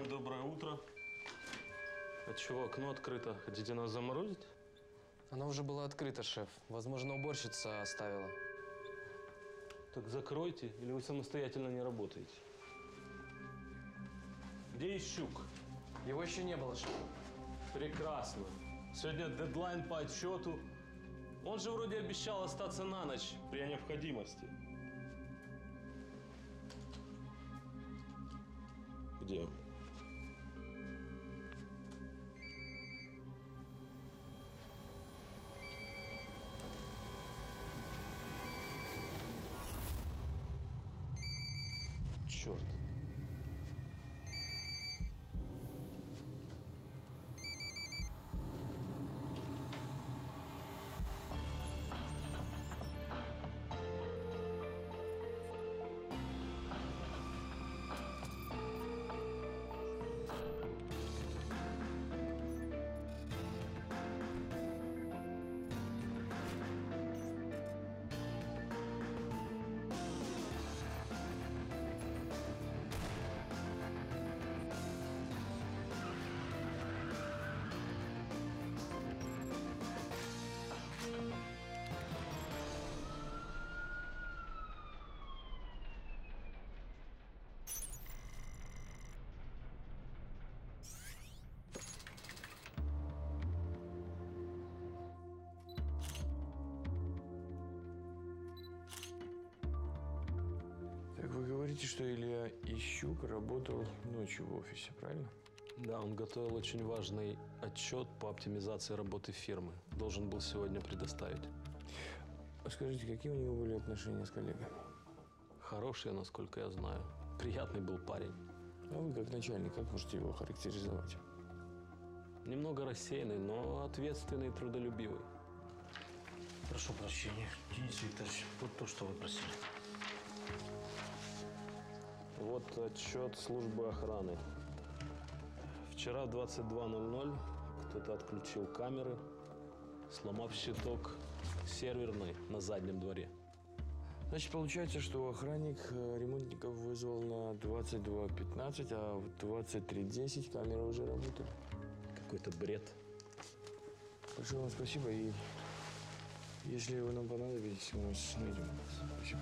Доброе утро. А чего, окно открыто? Хотите нас заморозить? Оно уже было открыто, шеф. Возможно, уборщица оставила. Так закройте, или вы самостоятельно не работаете? Где Ищук? Его еще не было, шеф. Прекрасно. Сегодня дедлайн по отчету. Он же вроде обещал остаться на ночь при необходимости. Где он? Черт. говорите, что Илья Ищук работал ночью в офисе, правильно? Да, он готовил очень важный отчет по оптимизации работы фирмы. Должен был сегодня предоставить. Скажите, какие у него были отношения с коллегами? Хорошие, насколько я знаю. Приятный был парень. А вы, как начальник, как можете его характеризовать? Немного рассеянный, но ответственный и трудолюбивый. Прошу прощения, Денис Викторович, вот то, что вы просили. Вот отчет службы охраны. Вчера в 22:00 кто-то отключил камеры, сломав щиток серверной на заднем дворе. Значит, получается, что охранник ремонтников вызвал на 22:15, а в 23:10 камеры уже работали. Какой-то бред. Большое вам спасибо, и если вы нам понадобитесь, мы вас найдем. Спасибо.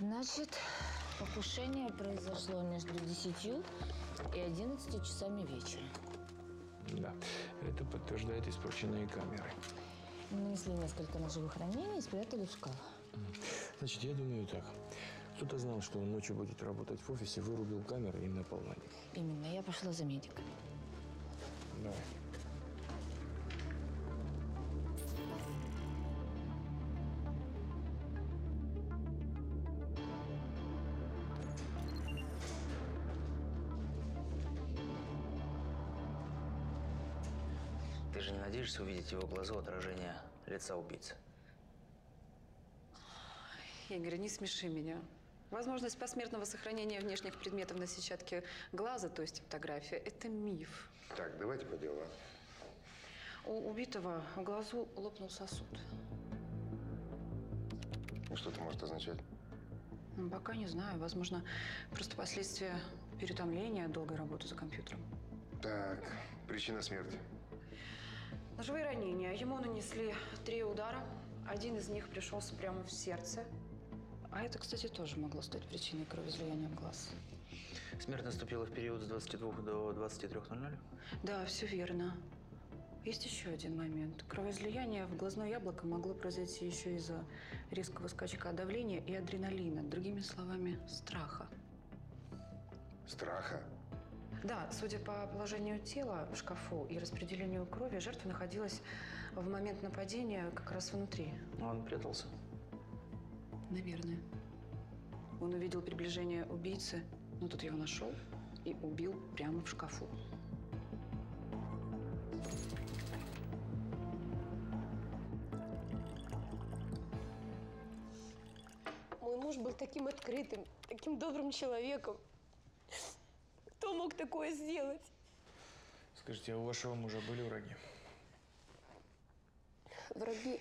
Значит, покушение произошло между 10 и 11 часами вечера. Да, это подтверждает испорченные камеры. Мы несли несколько ножевых ранений и спрятали в шкаф. Значит, я думаю так. Кто-то знал, что он ночью будет работать в офисе, вырубил камеры и напал на них. Именно. Я пошла за медиком. Давай. Ты же не надеешься увидеть в его глазу отражение лица убийцы? Игорь, не смеши меня. Возможность посмертного сохранения внешних предметов на сетчатке глаза, то есть фотография, это миф. Так, давайте по делу. У убитого в глазу лопнул сосуд. И что это может означать? Пока не знаю. Возможно, просто последствия переутомления, долгой работы за компьютером. Так, причина смерти. Ножевые ранения. Ему нанесли 3 удара. Один из них пришелся прямо в сердце. А это, кстати, тоже могло стать причиной кровоизлияния в глаз. Смерть наступила в период с 22 до 23:00? Да, все верно. Есть еще один момент. Кровоизлияние в глазное яблоко могло произойти еще из-за резкого скачка давления и адреналина. Другими словами, страха. Страха? Да, судя по положению тела в шкафу и распределению крови, жертва находилась в момент нападения как раз внутри. Он прятался? Наверное. Он увидел приближение убийцы, но тут его нашел и убил прямо в шкафу. Мой муж был таким открытым, таким добрым человеком. Кто мог такое сделать? Скажите, а у вашего мужа были враги? Враги?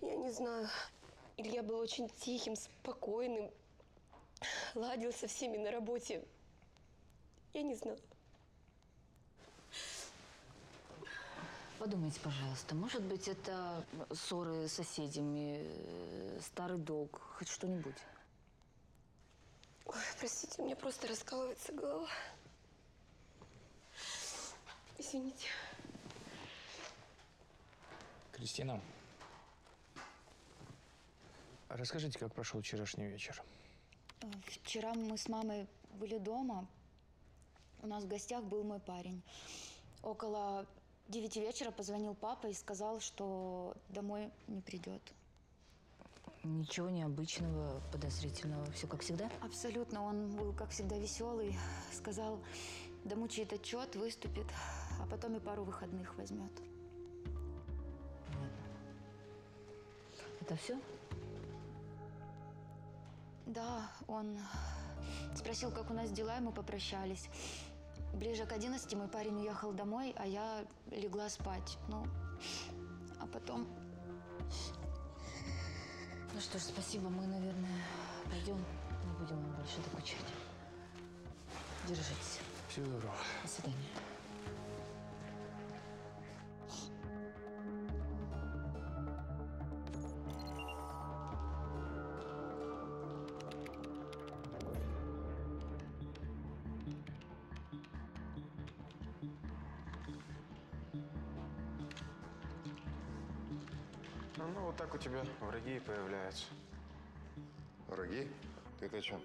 Я не знаю. Илья был очень тихим, спокойным. Ладил со всеми на работе. Я не знала. Подумайте, пожалуйста, может быть, это ссоры с соседями, старый долг, хоть что-нибудь? Ой, простите, у меня просто раскалывается голова. Извините. Кристина, расскажите, как прошел вчерашний вечер. Вчера мы с мамой были дома. У нас в гостях был мой парень. Около 9 вечера позвонил папа и сказал, что домой не придет. Ничего необычного, подозрительного. Все как всегда? Абсолютно. Он был, как всегда, веселый. Сказал, домучает отчет, выступит, а потом и пару выходных возьмет. Это все? Да, он спросил, как у нас дела, и мы попрощались. Ближе к 11 мой парень уехал домой, а я легла спать. Ну, а потом... Ну что ж, спасибо. Мы, наверное, пойдем. Не будем вам больше докучать. Держитесь. Всего доброго. До свидания. Ну, вот так у тебя враги и появляются. Враги? Ты о чем?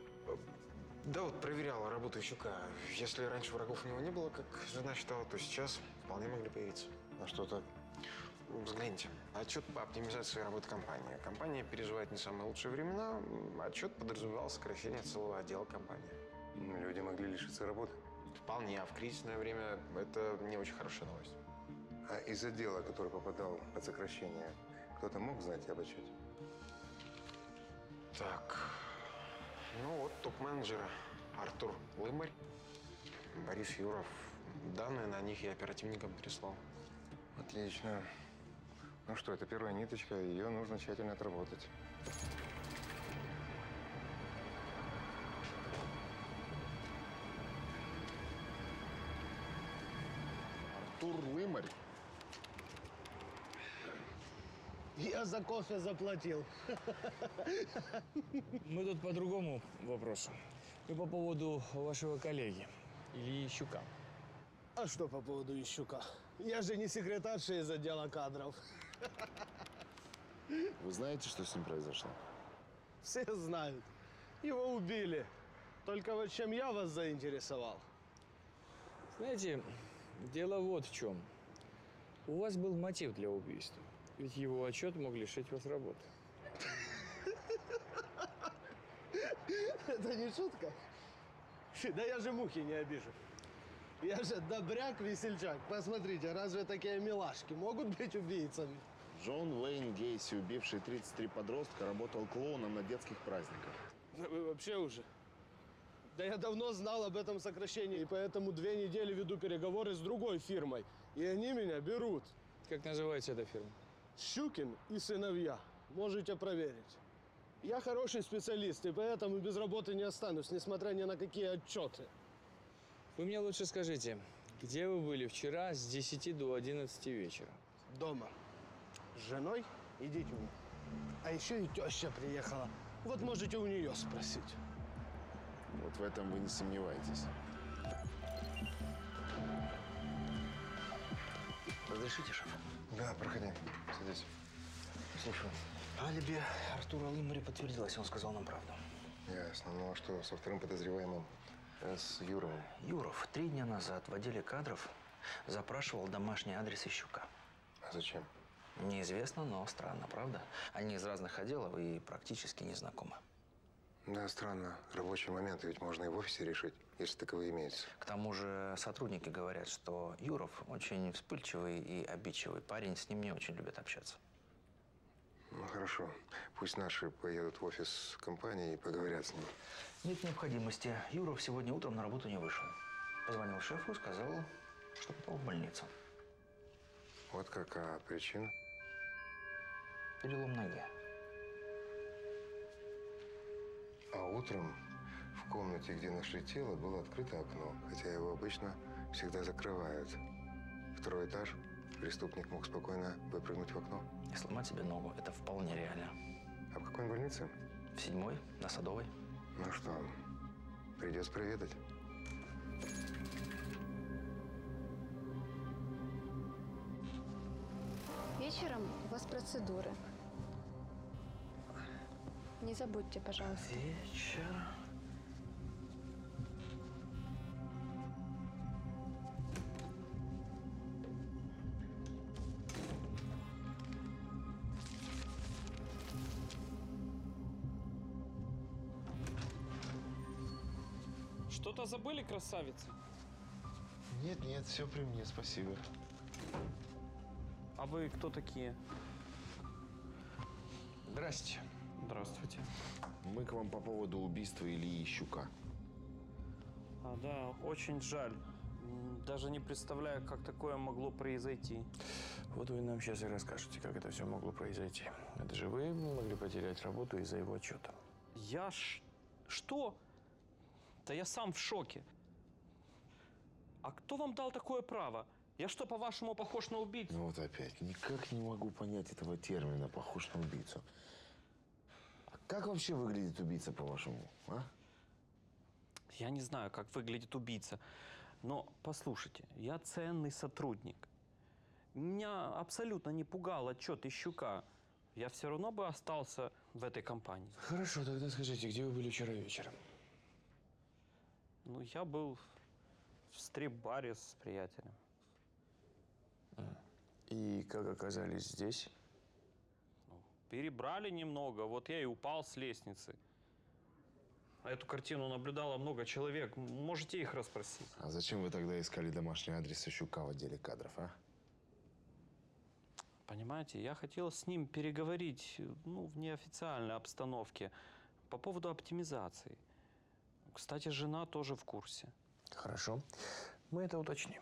Да вот проверяла работу Ищука. Если раньше врагов у него не было, как жена считала, то сейчас вполне могли появиться. А что так? Взгляните. Отчет по оптимизации работы компании. Компания переживает не самые лучшие времена. Отчет подразумевал сокращение целого отдела компании. Люди могли лишиться работы? Вполне. А в кризисное время это не очень хорошая новость. А из отдела, который попадал под сокращение, кто-то мог знать об отчете? Так. Ну вот, топ-менеджеры Артур Лымарь, Борис Юров. Данные на них я оперативникам переслал. Отлично. Ну что, это первая ниточка, ее нужно тщательно отработать. Артур Лымарь. Я за кофе заплатил. Мы тут по другому вопросу. Мы по поводу вашего коллеги Ильи Ищука. А что по поводу Ищука? Я же не секретарша из отдела кадров. Вы знаете, что с ним произошло? Все знают. Его убили. Только вот чем я вас заинтересовал. Знаете, дело вот в чем. У вас был мотив для убийства. Ведь его отчет мог лишить вас работы. Это не шутка. Да я же мухи не обижу. Я же добряк-весельчак. Посмотрите, разве такие милашки могут быть убийцами? Джон Уэйн Гейси, убивший 33 подростка, работал клоуном на детских праздниках. Да вы вообще уже? Да я давно знал об этом сокращении, и поэтому 2 недели веду переговоры с другой фирмой. И они меня берут. Как называется эта фирма? «Щукин и сыновья». Можете проверить. Я хороший специалист, и поэтому без работы не останусь, несмотря ни на какие отчеты. Вы мне лучше скажите, где вы были вчера с 10 до 11 вечера? Дома. С женой и детьми. А еще и теща приехала. Вот можете у нее спросить. Вот в этом вы не сомневаетесь. Разрешите, шеф? Да, проходи. Садись. Слушаю. Алиби Артура Лымаря подтвердилось, он сказал нам правду. Ясно. Ну а что со вторым подозреваемым? С Юровым? Юров 3 дня назад в отделе кадров запрашивал домашний адрес Ищука. А зачем? Неизвестно, но странно, правда? Они из разных отделов и практически не знакомы. Да, странно. Рабочие моменты ведь можно и в офисе решить, если таковые имеются. К тому же сотрудники говорят, что Юров очень вспыльчивый и обидчивый парень, с ним не очень любят общаться. Ну, хорошо. Пусть наши поедут в офис компании и поговорят с ним. Нет необходимости. Юров сегодня утром на работу не вышел. Позвонил шефу, сказал, что попал в больницу. Вот какая причина? Перелом ноги. А утром в комнате, где нашли тело, было открыто окно, хотя его обычно всегда закрывают. 2-й этаж. Преступник мог спокойно выпрыгнуть в окно. И сломать себе ногу. Это вполне реально. А в какой он больнице? В 7-й, на Садовой. Ну что, придется проведать. Вечером у вас процедуры. Не забудьте, пожалуйста. Вечер. Что-то забыли, красавица? Нет, нет, все при мне, спасибо. А вы кто такие? Здрасте. Здравствуйте. Мы к вам по поводу убийства Ильи Ищука. А, да, очень жаль. Даже не представляю, как такое могло произойти. Вот вы нам сейчас и расскажете, как это все могло произойти. Это же вы могли потерять работу из-за его отчета. Я Что? Да я сам в шоке. А кто вам дал такое право? Я что, по-вашему, похож на убийцу? Ну вот опять. Никак не могу понять этого термина «похож на убийцу». Как вообще выглядит убийца, по-вашему, а? Я не знаю, как выглядит убийца. Но послушайте, я ценный сотрудник. Меня абсолютно не пугал отчет Ищука. я все равно бы остался в этой компании. Хорошо, тогда скажите, где вы были вчера вечером? Ну, я был в стрип-баре с приятелем. И как оказались здесь? Перебрали немного, вот я и упал с лестницы. Эту картину наблюдало много человек, можете их расспросить. А зачем вы тогда искали домашний адрес Ищука в отделе кадров, а? Понимаете, я хотел с ним переговорить, ну, в неофициальной обстановке, по поводу оптимизации. Кстати, жена тоже в курсе. Хорошо, мы это уточним.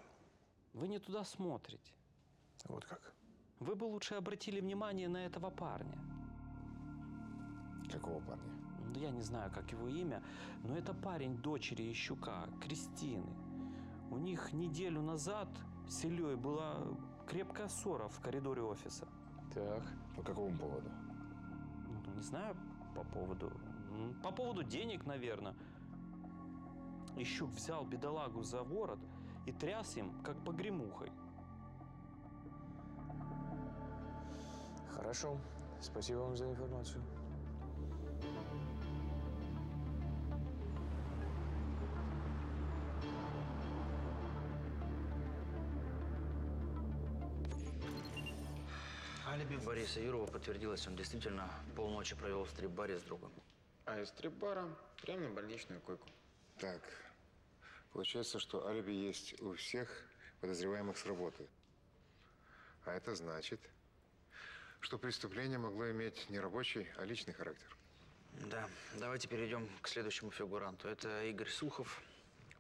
Вы не туда смотрите. Вот как? Вы бы лучше обратили внимание на этого парня. Какого парня? Я не знаю, как его имя, но это парень дочери Ищука, Кристины. У них неделю назад с Ильей была крепкая ссора в коридоре офиса. Так, по какому поводу? Не знаю, по поводу денег, наверное. Ищук взял бедолагу за ворот и тряс им, как погремухой. Хорошо. Спасибо вам за информацию. Алиби Бориса Юрова подтвердилось. Он действительно полночи провел в стрип-баре с другом. А из стрип-бара прямо на больничную койку. Так. Получается, что алиби есть у всех подозреваемых с работы. А это значит, что преступление могло иметь не рабочий, а личный характер. Да. Давайте перейдем к следующему фигуранту. Это Игорь Сухов,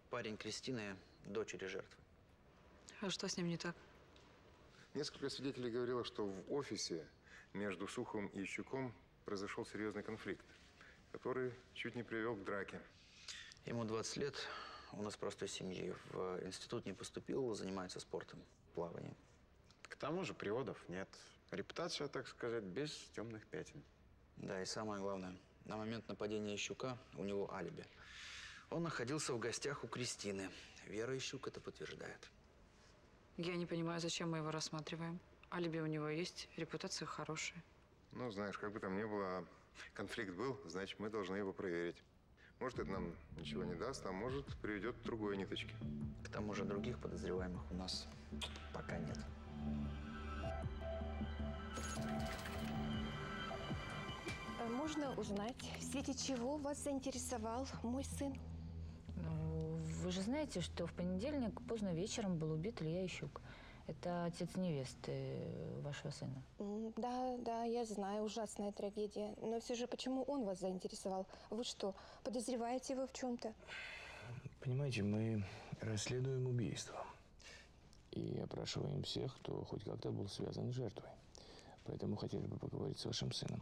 парень Кристины, дочери жертвы. А что с ним не так? Несколько свидетелей говорило, что в офисе между Суховым и Ищуком произошел серьезный конфликт, который чуть не привел к драке. Ему 20 лет, он из простой семьи. В институт не поступил, занимается спортом, плаванием. К тому же приводов нет. Репутация, так сказать, без темных пятен. Да, и самое главное, на момент нападения Ищука у него алиби. Он находился в гостях у Кристины. Вера Ищук это подтверждает. Я не понимаю, зачем мы его рассматриваем. Алиби у него есть, репутация хорошая. Ну, знаешь, как бы там ни было, конфликт был, значит, мы должны его проверить. Может, это нам ничего не даст, а может, приведет к другой ниточке. К тому же других подозреваемых у нас пока нет. Можно узнать, в свете чего вас заинтересовал мой сын? Ну, вы же знаете, что в понедельник поздно вечером был убит Илья Ищук. Это отец невесты вашего сына. Да, да, я знаю, ужасная трагедия. Но все же, почему он вас заинтересовал? Вы что, подозреваете его в чем-то? Понимаете, мы расследуем убийство. И опрашиваем всех, кто хоть как-то был связан с жертвой. Поэтому хотели бы поговорить с вашим сыном.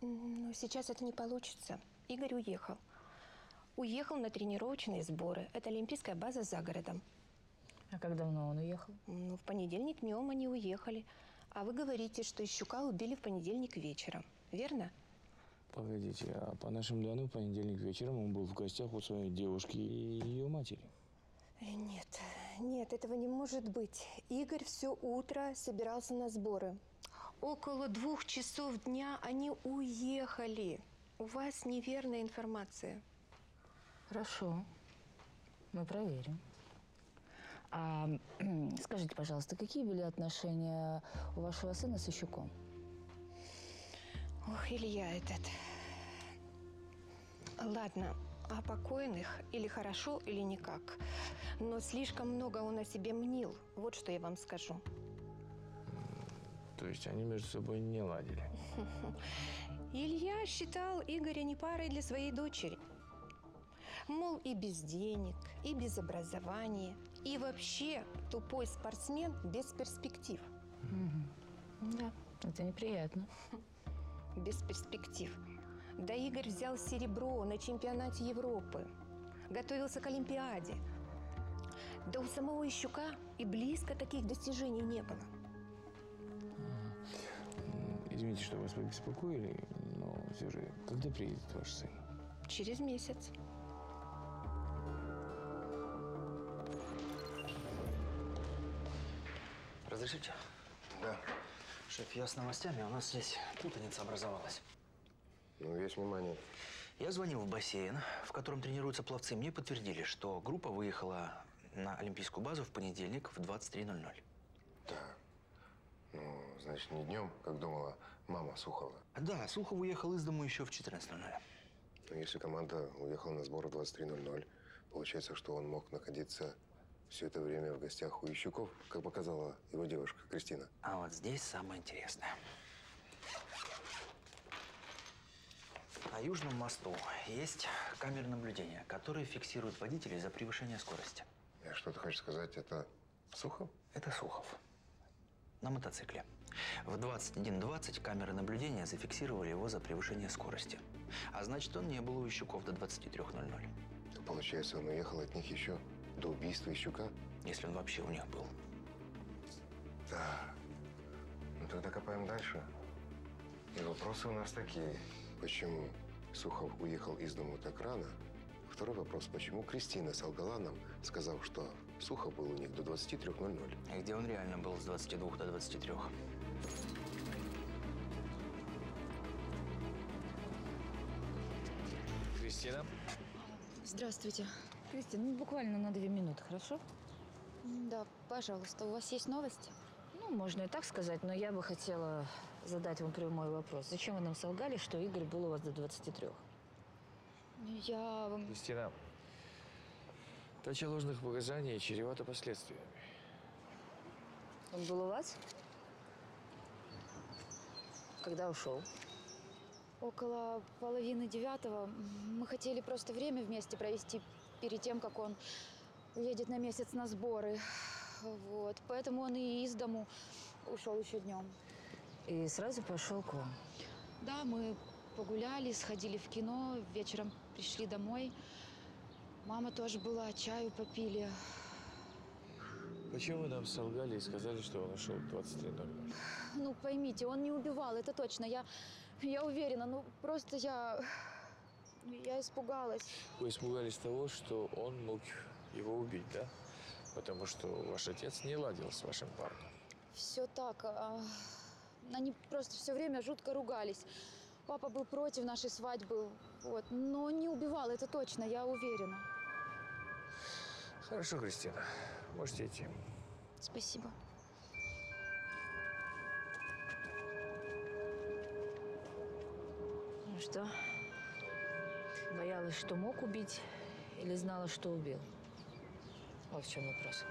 Но сейчас это не получится. Игорь уехал. Уехал на тренировочные сборы. Это олимпийская база за городом. А как давно он уехал? Ну, в понедельник днем они уехали. А вы говорите, что Ищука убили в понедельник вечером, верно? Погодите, а по нашим данным, в понедельник вечером он был в гостях у своей девушки и ее матери. Нет, нет, этого не может быть. Игорь все утро собирался на сборы. Около 2 часов дня они уехали. У вас неверная информация. Хорошо, мы проверим. А скажите, пожалуйста, какие были отношения у вашего сына с Ищуком? Ох, Илья этот. Ладно, о покойных или хорошо, или никак. Но слишком много он о себе мнил. Вот что я вам скажу. То есть они между собой не ладили? Илья считал Игоря непарой для своей дочери. Мол, и без денег, и без образования, и вообще тупой спортсмен без перспектив. Да, это неприятно. Без перспектив. Да Игорь взял серебро на чемпионате Европы, готовился к Олимпиаде. Да у самого Ищука и близко таких достижений не было. Извините, что вас побеспокоили, но все же, когда приедет ваш сын? Через месяц. Разрешите? Да. Шеф, я с новостями, у нас здесь путаница образовалась. Ну, весь внимание. Я звонил в бассейн, в котором тренируются пловцы. Мне подтвердили, что группа выехала на Олимпийскую базу в понедельник в 23:00. Да. Ну, значит, не днем, как думала мама Сухова. Да, Сухов уехал из дому еще в 14:00. Но если команда уехала на сбор в 23:00, получается, что он мог находиться все это время в гостях у Ищуков, как показала его девушка Кристина. А вот здесь самое интересное. На Южном мосту есть камеры наблюдения, которые фиксируют водителей за превышение скорости. Что ты хочешь сказать, это Сухов? Это Сухов. На мотоцикле. В 21:20 камеры наблюдения зафиксировали его за превышение скорости. А значит, он не был у Ищуков до 23:00. Получается, он уехал от них еще до убийства Ищука? Если он вообще у них был. Да. Ну тогда копаем дальше. И вопросы у нас такие. Почему Сухов уехал из дома так рано? Второй вопрос. Почему Кристина солгала нам, сказав, что Сухов был у них до 23:00? И где он реально был с 22 до 23? Кристина? Здравствуйте. Кристина, ну буквально на 2 минуты, хорошо? Да, пожалуйста. У вас есть новости? Ну, можно и так сказать, но я бы хотела задать вам прямой вопрос. Зачем вы нам солгали, что Игорь был у вас до 23? Я вам… Кристина, дача ложных показаний чревата последствиями. Он был у вас? Когда ушел? Около 8:30. Мы хотели просто время вместе провести перед тем, как он едет на месяц на сборы. Вот. Поэтому он и из дому ушел еще днем. И сразу пошел к вам? Да, мы… Погуляли, сходили в кино, вечером пришли домой. Мама тоже была, чаю попили. Почему вы нам солгали и сказали, что он ушел в 23:00? Ну, поймите, он не убивал, это точно. Я уверена, ну, просто я испугалась. Вы испугались того, что он мог его убить, да? Потому что ваш отец не ладил с вашим парнем. Все так. Они просто все время жутко ругались. Папа был против нашей свадьбы, вот. Но не убивал, это точно, я уверена. Хорошо, Кристина. Можете идти. Спасибо. Ну что, боялась, что мог убить, или знала, что убил? Вот в чем вопрос.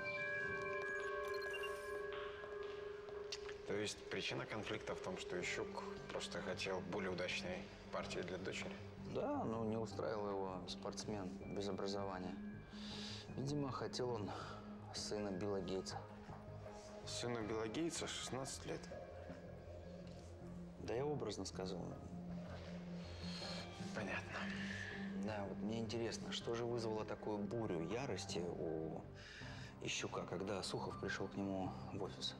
То есть причина конфликта в том, что Ищук просто хотел более удачной партии для дочери? Да, но не устраивал его спортсмен без образования. Видимо, хотел он сына Билла Гейтса. Сыну Билла Гейтса 16 лет? Да я образно сказал. Понятно. Да, вот мне интересно, что же вызвало такую бурю ярости у Ищука, когда Сухов пришел к нему в офис?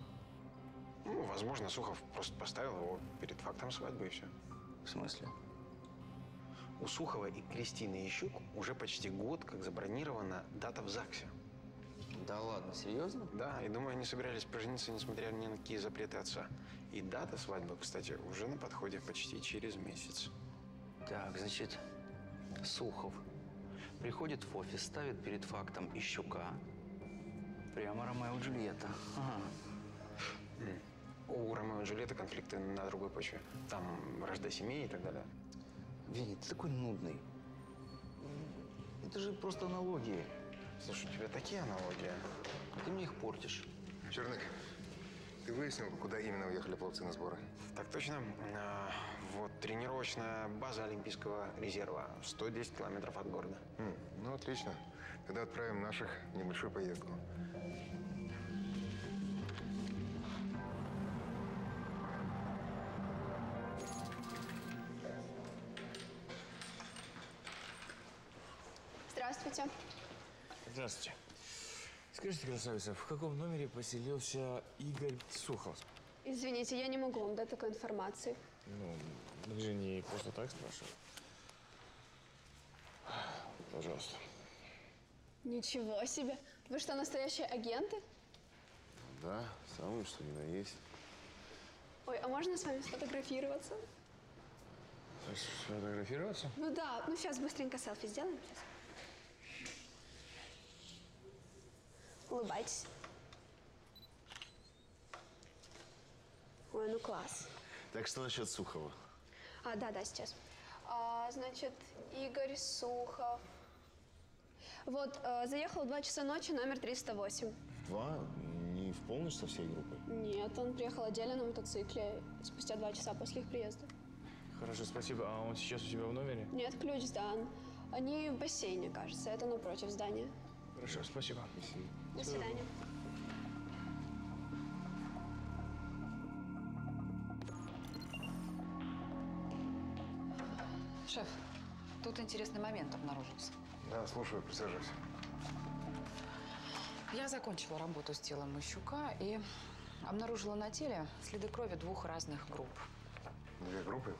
Ну, возможно, Сухов просто поставил его перед фактом свадьбы, и все. В смысле? У Сухова и Кристины Ищук уже почти год, как забронирована дата в ЗАГСе. Да ладно, серьезно? Да, и думаю, они собирались пожениться, несмотря ни на какие запреты отца. И дата свадьбы, кстати, уже на подходе почти через месяц. Так, значит, Сухов приходит в офис, ставит перед фактом Ищука. Прямо Ромео и Джульетта. Ага. У Ромео и Джульетты конфликты на другой почве. Там вражда семей и так далее. Веня, ты такой нудный. Это же просто аналогии. Слушай, у тебя такие аналогии. Ты мне их портишь. Чернык, ты выяснил, куда именно уехали пловцы на сборы? Так точно. Вот тренировочная база Олимпийского резерва. 110 километров от города. Ну, отлично. Тогда отправим наших в небольшую поездку. Здравствуйте. Здравствуйте. Скажите, красавица, в каком номере поселился Игорь Сухов? Извините, я не могу вам дать такой информации. Ну, мы же не просто так спрашиваем. Пожалуйста. Ничего себе! Вы что, настоящие агенты? Да, самые что ни на есть. Ой, а можно с вами сфотографироваться? Сфотографироваться? Ну да, ну сейчас быстренько селфи сделаем. Улыбайтесь. Ой, ну класс. Так что насчет Сухова? А, да, сейчас. Значит, Игорь Сухов. Вот, заехал в 2 часа ночи, номер 308. В 2? Не в полночь со всей группой? Нет, он приехал отдельно на мотоцикле спустя 2 часа после их приезда. Хорошо, спасибо. А он сейчас у тебя в номере? Нет, ключ сдан. Они в бассейне, кажется. Это напротив здания. Хорошо, спасибо. До свидания. Шеф, тут интересный момент обнаружился. Да, слушаю, присаживайся. Я закончила работу с телом Ищука и обнаружила на теле следы крови 2 разных групп. 2 группы?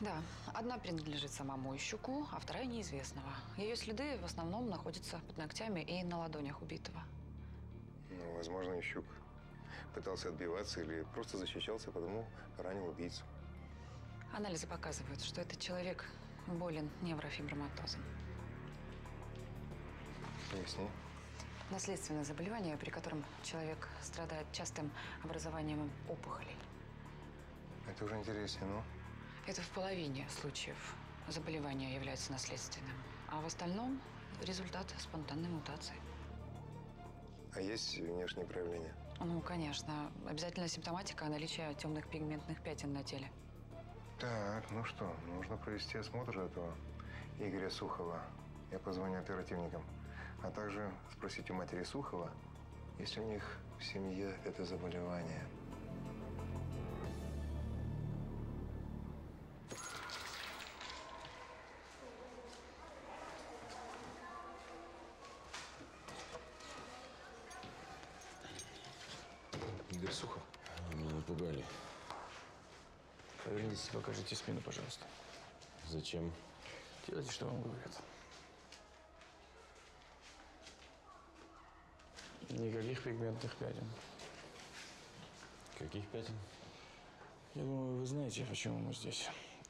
Да. Одна принадлежит самому Ищуку, а вторая неизвестного. Ее следы в основном находятся под ногтями и на ладонях убитого. Ну, возможно, Ищук пытался отбиваться или просто защищался, потому ранил убийцу. Анализы показывают, что этот человек болен неврофиброматозом. Поясни. Наследственное заболевание, при котором человек страдает частым образованием опухолей. Это уже интереснее, но? Это в половине случаев заболевание является наследственным, а в остальном результат спонтанной мутации. А есть внешние проявления? Ну, конечно. Обязательная симптоматика – наличие темных пигментных пятен на теле. Так, ну что, нужно провести осмотр этого Игоря Сухова. Я позвоню оперативникам. А также спросить у матери Сухова, есть ли у них в семье это заболевание. Игорь Сухов? Меня напугали. Повернитесь, покажите спину, пожалуйста. Зачем? Делайте, что вам говорят. Никаких пигментных пятен. Каких пятен? Я думаю, вы знаете, почему мы здесь.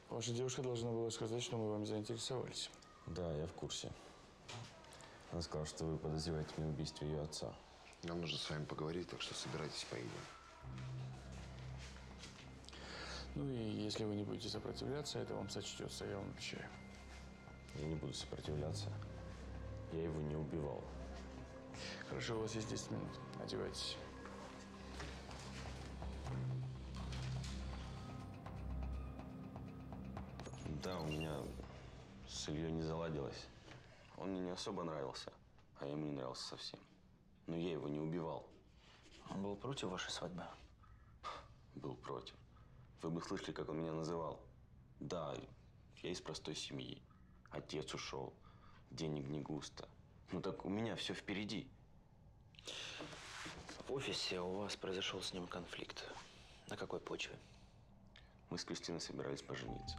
Ваша девушка должна была сказать, что мы вами заинтересовались. Да, я в курсе. Она сказала, что вы подозреваете меня в убийстве ее отца. Нам нужно с вами поговорить, так что собирайтесь, поедем. Ну и если вы не будете сопротивляться, это вам сочтется, я вам обещаю. Я не буду сопротивляться. Я его не убивал. Хорошо, у вас есть 10 минут. Одевайтесь. Да, у меня с Ильей не заладилось. Он мне не особо нравился, а я ему не нравился совсем. Но я его не убивал. Он был против вашей свадьбы? Был против. Вы бы слышали, как он меня называл. Да, я из простой семьи. Отец ушел. Денег не густо. Ну так у меня все впереди. В офисе у вас произошел с ним конфликт. На какой почве? Мы с Кристиной собирались пожениться.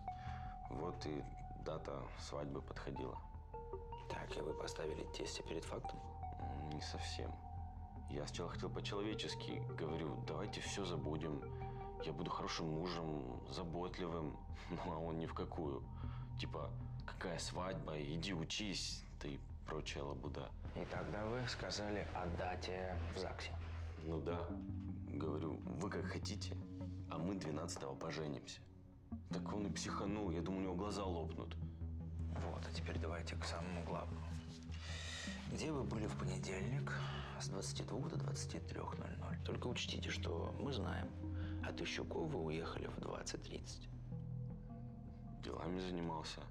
Вот и дата свадьбы подходила. Так, и вы поставили тестя перед фактом? Не совсем. Я сначала хотел по-человечески. Говорю, давайте все забудем. Я буду хорошим мужем, заботливым. Ну, а он ни в какую. Типа, какая свадьба, иди учись, ты... прочая лабуда. И тогда вы сказали о дате в ЗАГСе. Ну да. Говорю, вы как хотите, а мы 12-го поженимся. Так он и психанул, я думаю, у него глаза лопнут. Вот, а теперь давайте к самому главному. Где вы были в понедельник с 22 до 23:00? Только учтите, что мы знаем, от Ищукова вы уехали в 20:30. Делами занимался.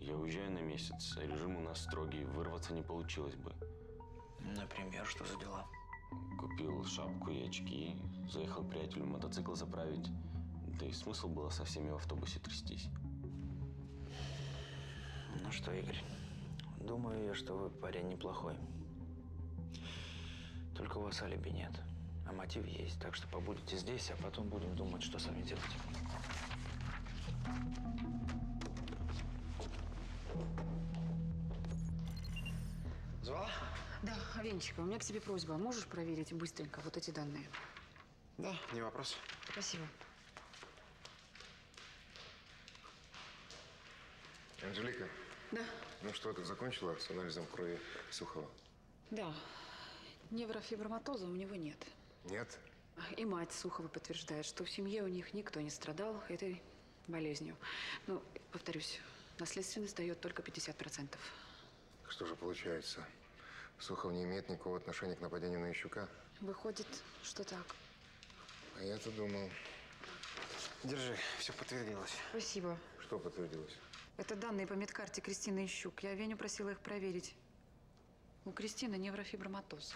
Я уезжаю на месяц, а режим у нас строгий, вырваться не получилось бы. Например, что за дела? Купил шапку и очки, заехал к приятелю мотоцикл заправить. Да и смысл было со всеми в автобусе трястись. Ну что, Игорь, думаю я, что вы парень неплохой. Только у вас алиби нет, а мотив есть. Так что побудете здесь, а потом будем думать, что с вами делать. Звала? Да, Овенчикова, у меня к тебе просьба. Можешь проверить быстренько вот эти данные? Да, не вопрос. Спасибо. Анжелика? Да. Ну что, ты закончила с анализом крови Сухова? Да. Неврофиброматоза у него нет. Нет? И мать Сухова подтверждает, что в семье у них никто не страдал этой болезнью. Ну, повторюсь, наследственность дает только 50%. Что же получается? Сухов не имеет никакого отношения к нападению на Ищука? Выходит, что так. А я-то думал… Держи, все подтвердилось. Спасибо. Что подтвердилось? Это данные по медкарте Кристины Ищук. Я Веню просила их проверить. У Кристины неврофиброматоз.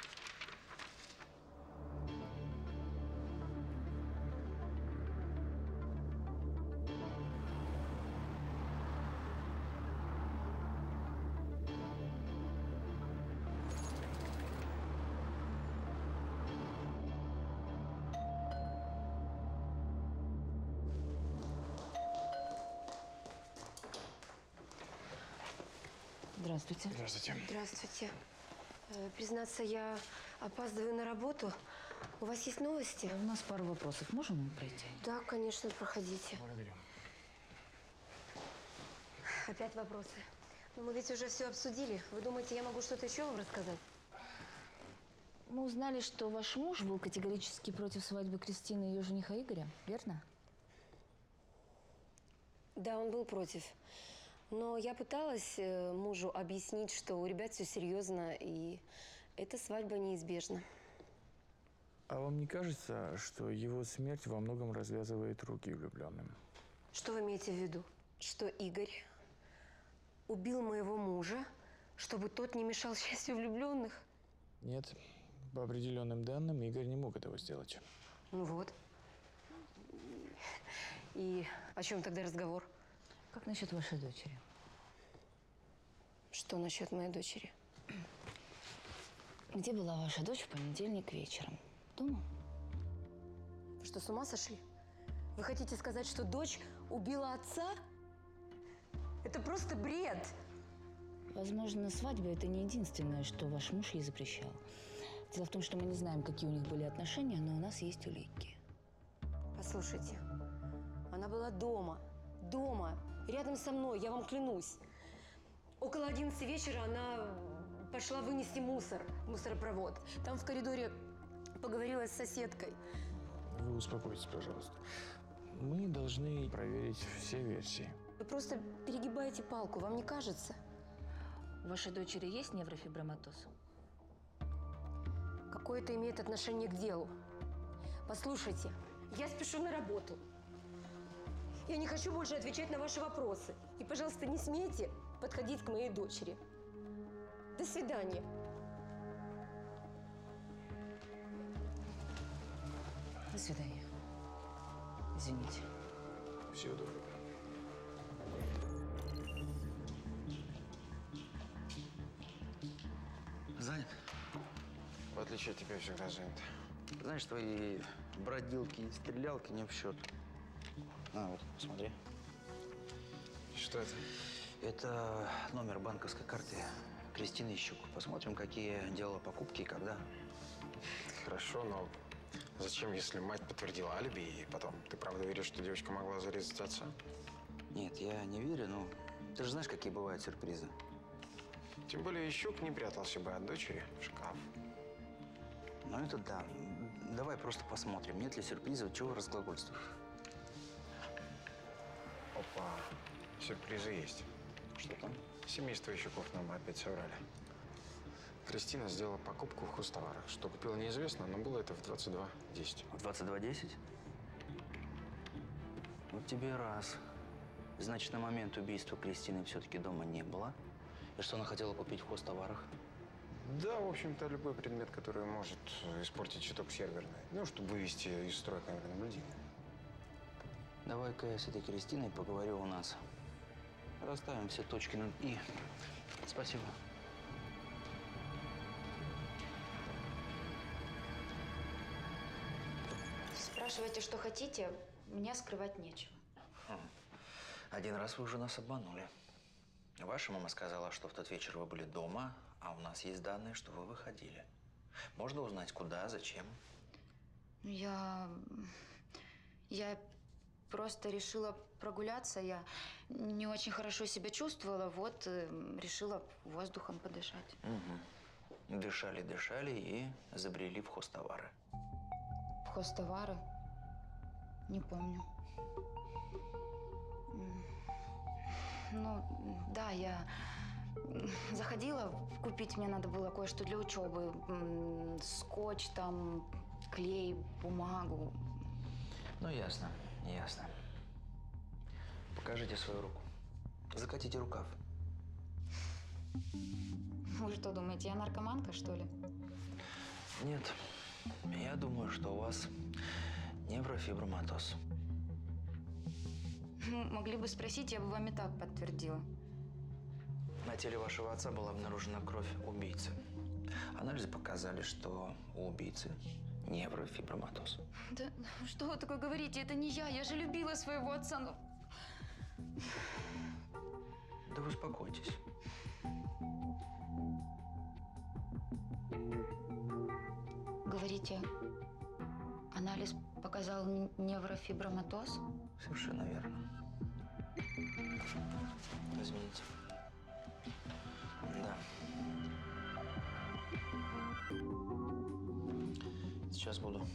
Здравствуйте. Здравствуйте. Здравствуйте. Признаться, я опаздываю на работу. У вас есть новости? У нас пару вопросов. Можем пройти? Да, конечно, проходите. Благодарю. Опять вопросы. Но мы ведь уже все обсудили. Вы думаете, я могу что-то еще вам рассказать? Мы узнали, что ваш муж был категорически против свадьбы Кристины и ее жениха Игоря, верно? Да, он был против. Но я пыталась мужу объяснить, что у ребят все серьезно, и эта свадьба неизбежна. А вам не кажется, что его смерть во многом развязывает руки влюбленным? Что вы имеете в виду? Что Игорь убил моего мужа, чтобы тот не мешал счастью влюбленных? Нет. По определенным данным, Игорь не мог этого сделать. Ну вот. И о чем тогда разговор? Как насчет вашей дочери? Что насчет моей дочери? Где была ваша дочь в понедельник вечером? Дома? Вы что, с ума сошли? Вы хотите сказать, что дочь убила отца? Это просто бред! Возможно, свадьба – это не единственное, что ваш муж ей запрещал. Дело в том, что мы не знаем, какие у них были отношения, но у нас есть улики. Послушайте, она была дома. Дома, рядом со мной, я вам клянусь. Около 11 вечера она пошла вынести мусор, мусоропровод. Там в коридоре поговорила с соседкой. Вы успокойтесь, пожалуйста. Мы должны проверить все версии. Вы просто перегибаете палку, вам не кажется? У вашей дочери есть неврофиброматоз? Какое это имеет отношение к делу? Послушайте, я спешу на работу. Я не хочу больше отвечать на ваши вопросы. И, пожалуйста, не смейте подходить к моей дочери. До свидания. До свидания. Извините. Всего доброго. Занят? В отличие от тебя, всегда занят. Знаешь, твои бродилки и стрелялки не в счет. На, вот, посмотри. Что это? Это номер банковской карты Кристины Ищук. Посмотрим, какие делала покупки и когда. Хорошо, но зачем, если мать подтвердила алиби, и потом? Ты правда веришь, что девочка могла зарезать отца? Нет, я не верю, но ты же знаешь, какие бывают сюрпризы. Тем более Ищук не прятался бы от дочери в шкаф. Ну это да. Давай просто посмотрим, нет ли сюрпризов, чего разглагольствовать. Опа, сюрпризы есть. Что там? Семейство Ищуков нам опять соврали. Кристина сделала покупку в хозтоварах. Что купила, неизвестно, но было это в 22:10. В 22:10? Вот тебе раз. Значит, на момент убийства Кристины все-таки дома не было. И что она хотела купить в хозтоварах? Да, в общем-то, любой предмет, который может испортить щиток серверный. Ну, чтобы вывести из строя камеры наблюдения. Давай-ка я с этой Кристиной поговорю у нас. Расставим все точки над «и». Спасибо. Спрашивайте, что хотите. Мне скрывать нечего. Один раз вы уже нас обманули. Ваша мама сказала, что в тот вечер вы были дома, а у нас есть данные, что вы выходили. Можно узнать, куда, зачем? Я Просто решила прогуляться. Я не очень хорошо себя чувствовала. Вот решила воздухом подышать. Угу. Дышали, дышали и забрели в хозтовары. В хозтовары? Не помню. Ну, да, я заходила купить, мне надо было кое-что для учебы. Скотч там, клей, бумагу. Ну, ясно, ясно. Покажите свою руку. Закатите рукав. Вы что думаете, я наркоманка, что ли? Нет. Я думаю, что у вас неврофиброматоз. Могли бы спросить, я бы вам и так подтвердила. На теле вашего отца была обнаружена кровь убийцы. Анализы показали, что у убийцы неврофиброматоз. Да что вы такое говорите? Это не я. Я же любила своего отца. Но... Да вы успокойтесь. Говорите, анализ показал неврофиброматоз? Совершенно верно. Извините. Да. Сейчас буду.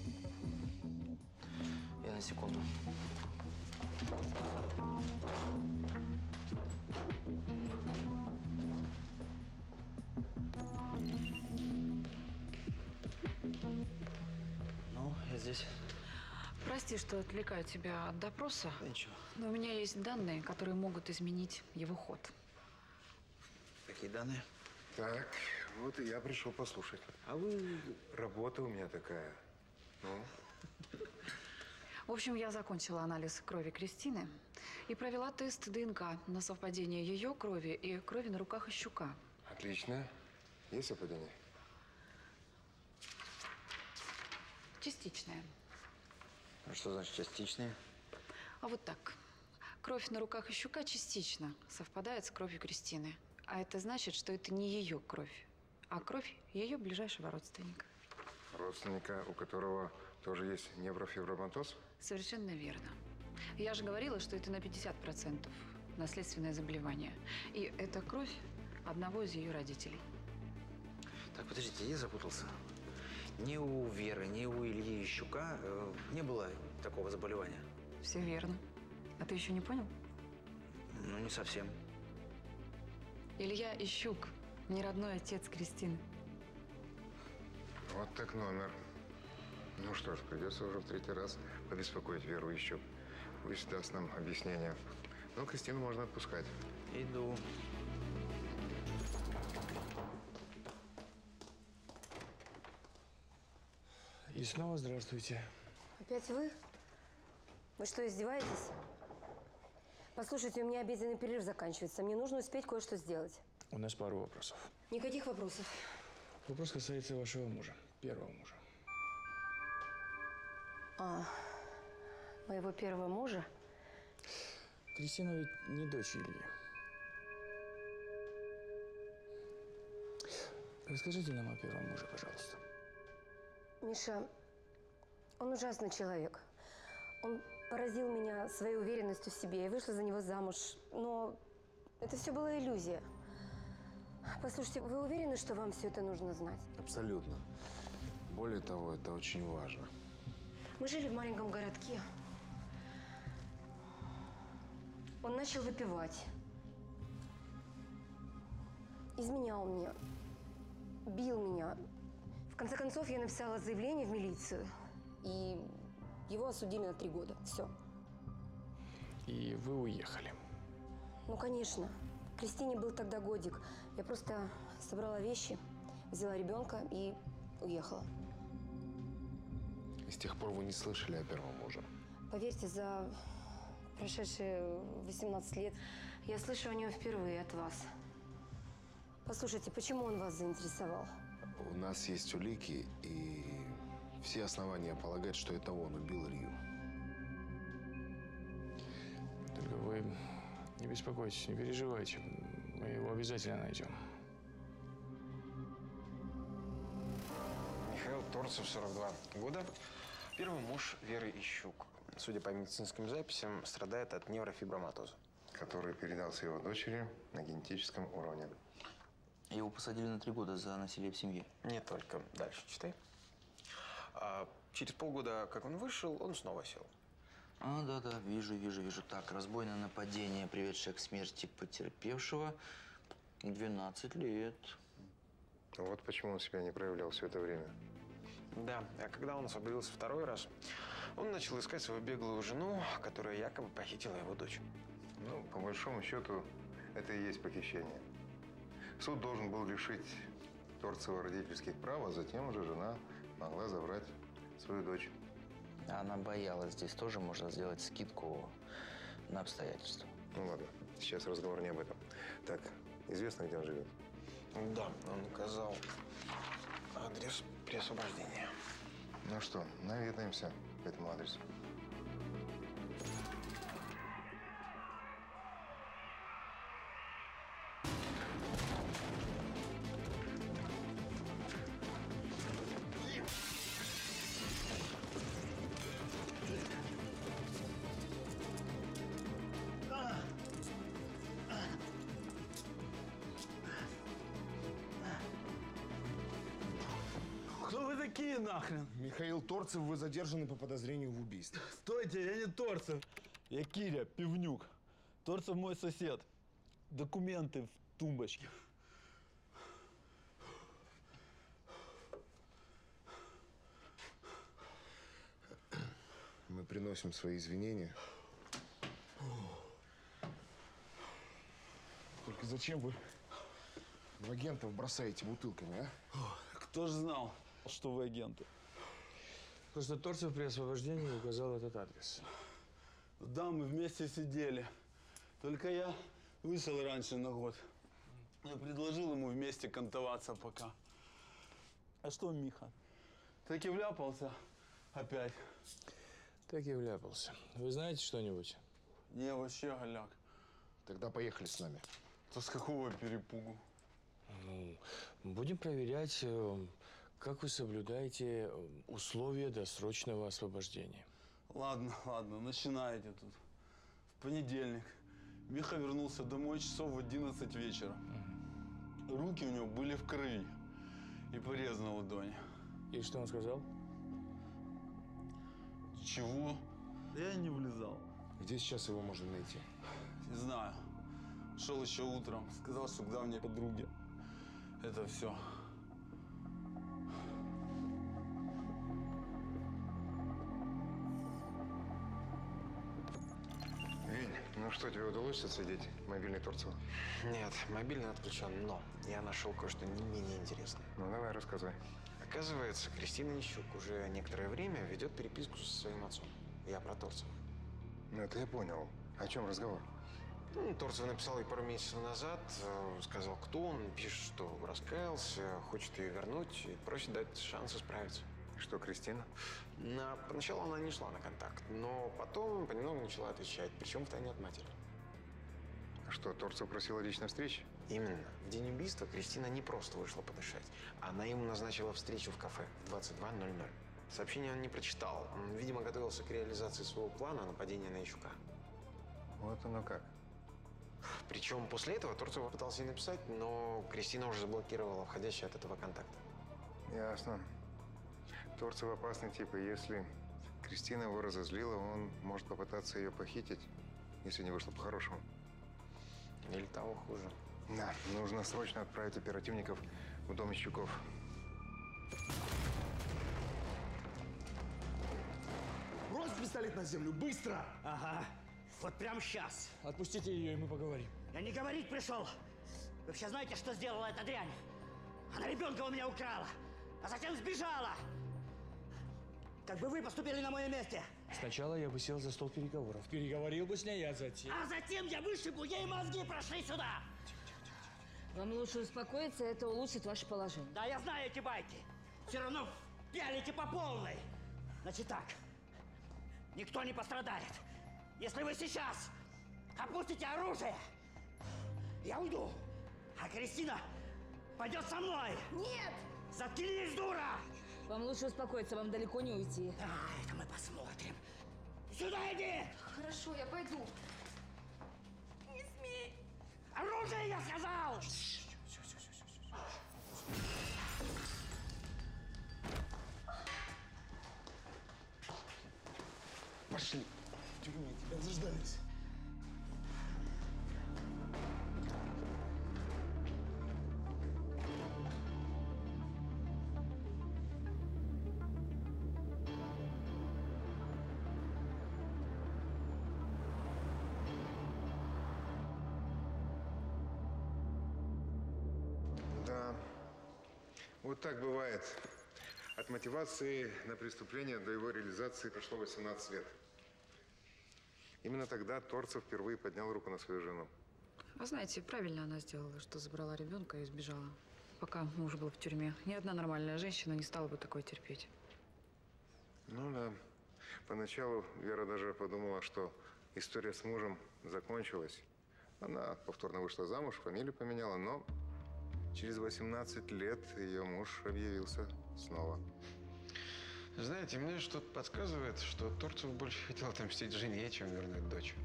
Я на секунду. Ну, я здесь. Прости, что отвлекаю тебя от допроса. Да ничего. Но у меня есть данные, которые могут изменить его ход. Какие данные? Так, вот и я пришел послушать. А вы… Работа у меня такая. Ну? В общем, я закончила анализ крови Кристины и провела тест ДНК на совпадение ее крови и крови на руках Ищука. Отлично. Есть совпадение? Частичное. А что значит частичное? А вот так. Кровь на руках Ищука частично совпадает с кровью Кристины. А это значит, что это не ее кровь, а кровь ее ближайшего родственника. Родственника, у которого тоже есть неврофиброматоз? Совершенно верно. Я же говорила, что это на 50% наследственное заболевание. И это кровь одного из ее родителей. Так, подождите, я запутался. Ни у Веры, ни у Ильи Ищука не было такого заболевания. Все верно. А ты еще не понял? Ну, не совсем. Илья Ищук, не родной отец Кристины. Вот так номер. Ну что ж, придется уже в третий раз побеспокоить Веру Ищук. Пусть даст нам объяснение. Но Кристину можно отпускать. Иду. И снова здравствуйте. Опять вы? Вы что, издеваетесь? Послушайте, у меня обеденный перерыв заканчивается. Мне нужно успеть кое-что сделать. У нас пару вопросов. Никаких вопросов. Вопрос касается вашего мужа, первого мужа. А, моего первого мужа? Кристина ведь не дочь Ильи. Расскажите нам о первом муже, пожалуйста. Миша, он ужасный человек. Он поразил меня своей уверенностью в себе. Я вышла за него замуж, но это все была иллюзия. Послушайте, вы уверены, что вам все это нужно знать? Абсолютно. Более того, это очень важно. Мы жили в маленьком городке. Он начал выпивать. Изменял мне. Бил меня. В конце концов, я написала заявление в милицию. И... его осудили на 3 года. Все. И вы уехали? Ну, конечно. Кристине был тогда годик. Я просто собрала вещи, взяла ребенка и уехала. И с тех пор вы не слышали о первом муже? Поверьте, за прошедшие 18 лет я слышу о нем впервые от вас. Послушайте, почему он вас заинтересовал? У нас есть улики и... все основания полагать, что это он убил Илью. Только вы не беспокойтесь, не переживайте. Мы его обязательно найдем. Михаил Торцев, 42 года. Первый муж Веры Ищук. судя по медицинским записям, страдает от неврофиброматоза. Который передался его дочери на генетическом уровне. Его посадили на 3 года за насилие в семье. Не только. Дальше читай. А через полгода, как он вышел, он снова сел. А, да, вижу. Так, разбойное нападение, приведшее к смерти потерпевшего, 12 лет. Вот почему он себя не проявлял все это время. Да, а когда он освободился второй раз, он начал искать свою беглую жену, которая якобы похитила его дочь. Ну, по большому счету, это и есть похищение. Суд должен был лишить Торцева родительских прав, а затем уже жена могла забрать свою дочь. Она боялась. Здесь тоже можно сделать скидку на обстоятельства. Ну ладно, сейчас разговор не об этом. Так, известно, где он живет? Да, он указал адрес переосвобождения. Ну что, наведаемся к этому адресу. Нахрен. Михаил Торцев, вы задержаны по подозрению в убийстве. Стойте, я не Торцев. Я Киря Пивнюк. Торцев мой сосед. Документы в тумбочке. Мы приносим свои извинения. Только зачем вы в агентов бросаете бутылками, а? Кто же знал, что вы агенты? Просто Торцев при освобождении указал этот адрес. Да, мы вместе сидели. Только я вышел раньше на год. Я предложил ему вместе кантоваться пока. А что, Миха? Так и вляпался опять. Так и вляпался. Вы знаете что-нибудь? Не, вообще голяк. Тогда поехали с нами. То с какого перепугу? Ну, будем проверять... Как вы соблюдаете условия досрочного освобождения? Ладно, начинаете тут. В понедельник Миха вернулся домой часов в 11 вечера. Руки у него были в крови и порезы на ладони. И что он сказал? Чего? Я не влезал. Где сейчас его можно найти? Не знаю. Шел еще утром, сказал, что к давней подруге. Это все. Ну что, тебе удалось отследить мобильный Торцева? Нет, мобильный отключен, но я нашел кое-что не менее интересное. Ну давай, рассказывай. Оказывается, Кристина Ищук уже некоторое время ведет переписку со своим отцом. Я про Торцева. Ну это я понял. О чем разговор? Ну, Торцев написал ей пару месяцев назад, сказал, кто он, пишет, что раскаялся, хочет ее вернуть и просит дать шанс исправиться. Что, Кристина? Поначалу она не шла на контакт, но потом понемногу начала отвечать, причем втайне от матери. Что, Торцев просила личной встречи? Именно. В день убийства Кристина не просто вышла подышать. Она ему назначила встречу в кафе в 22:00. Сообщение он не прочитал. Он, видимо, готовился к реализации своего плана нападения на Ищука. Вот оно как. Причем после этого Торцев пытался ей написать, но Кристина уже заблокировала входящий от этого контакта. Ясно. Торцев опасный тип, и если Кристина его разозлила, он может попытаться ее похитить, если не вышло по-хорошему. Или того хуже. Да, нужно срочно отправить оперативников в дом Ищуков. Брось пистолет на землю, быстро! Ага, вот прям сейчас. Отпустите ее, и мы поговорим. Я не говорить пришел. Вы вообще знаете, что сделала эта дрянь? Она ребенка у меня украла, а затем сбежала. Как бы вы поступили на моем месте? Сначала я бы сел за стол переговоров. Переговорил бы с ней, а затем… А затем я вышибу ей мозги, прошли сюда! Тихо. Вам лучше успокоиться, это улучшит ваше положение. Да, я знаю эти байки. Все равно пялите по полной. Значит так, никто не пострадает. Если вы сейчас опустите оружие, я уйду. А Кристина пойдет со мной. Нет! Заткнись, дура! Вам лучше успокоиться, вам далеко не уйти. Да, это мы посмотрим. Сюда иди! Хорошо, я пойду. Не смей! Оружие, я сказал! Все. Пошли. В тюрьме тебя заждались. Да, вот так бывает. От мотивации на преступление до его реализации прошло 18 лет. Именно тогда Торцев впервые поднял руку на свою жену. Вы знаете, правильно она сделала, что забрала ребенка и сбежала, пока муж был в тюрьме. Ни одна нормальная женщина не стала бы такое терпеть. Ну да. Поначалу Вера даже подумала, что история с мужем закончилась. Она повторно вышла замуж, фамилию поменяла, но через 18 лет ее муж объявился снова. Знаете, мне что-то подсказывает, что Торцев больше хотел отомстить жене, чем вернуть дочь.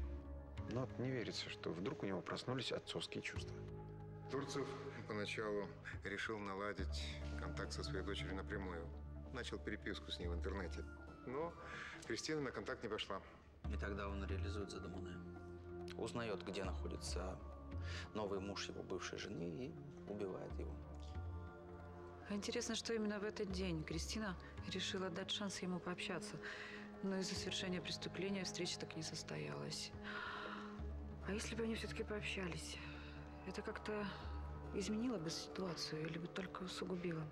Но вот не верится, что вдруг у него проснулись отцовские чувства. Торцев поначалу решил наладить контакт со своей дочерью напрямую. Начал переписку с ней в интернете. Но Кристина на контакт не пошла. И тогда он реализует задуманное. Узнает, где находится новый муж его бывшей жены и убивает его. Интересно, что именно в этот день Кристина решила дать шанс ему пообщаться. Но из-за совершения преступления встреча так не состоялась. А если бы они все-таки пообщались, это как-то изменило бы ситуацию или бы только усугубило?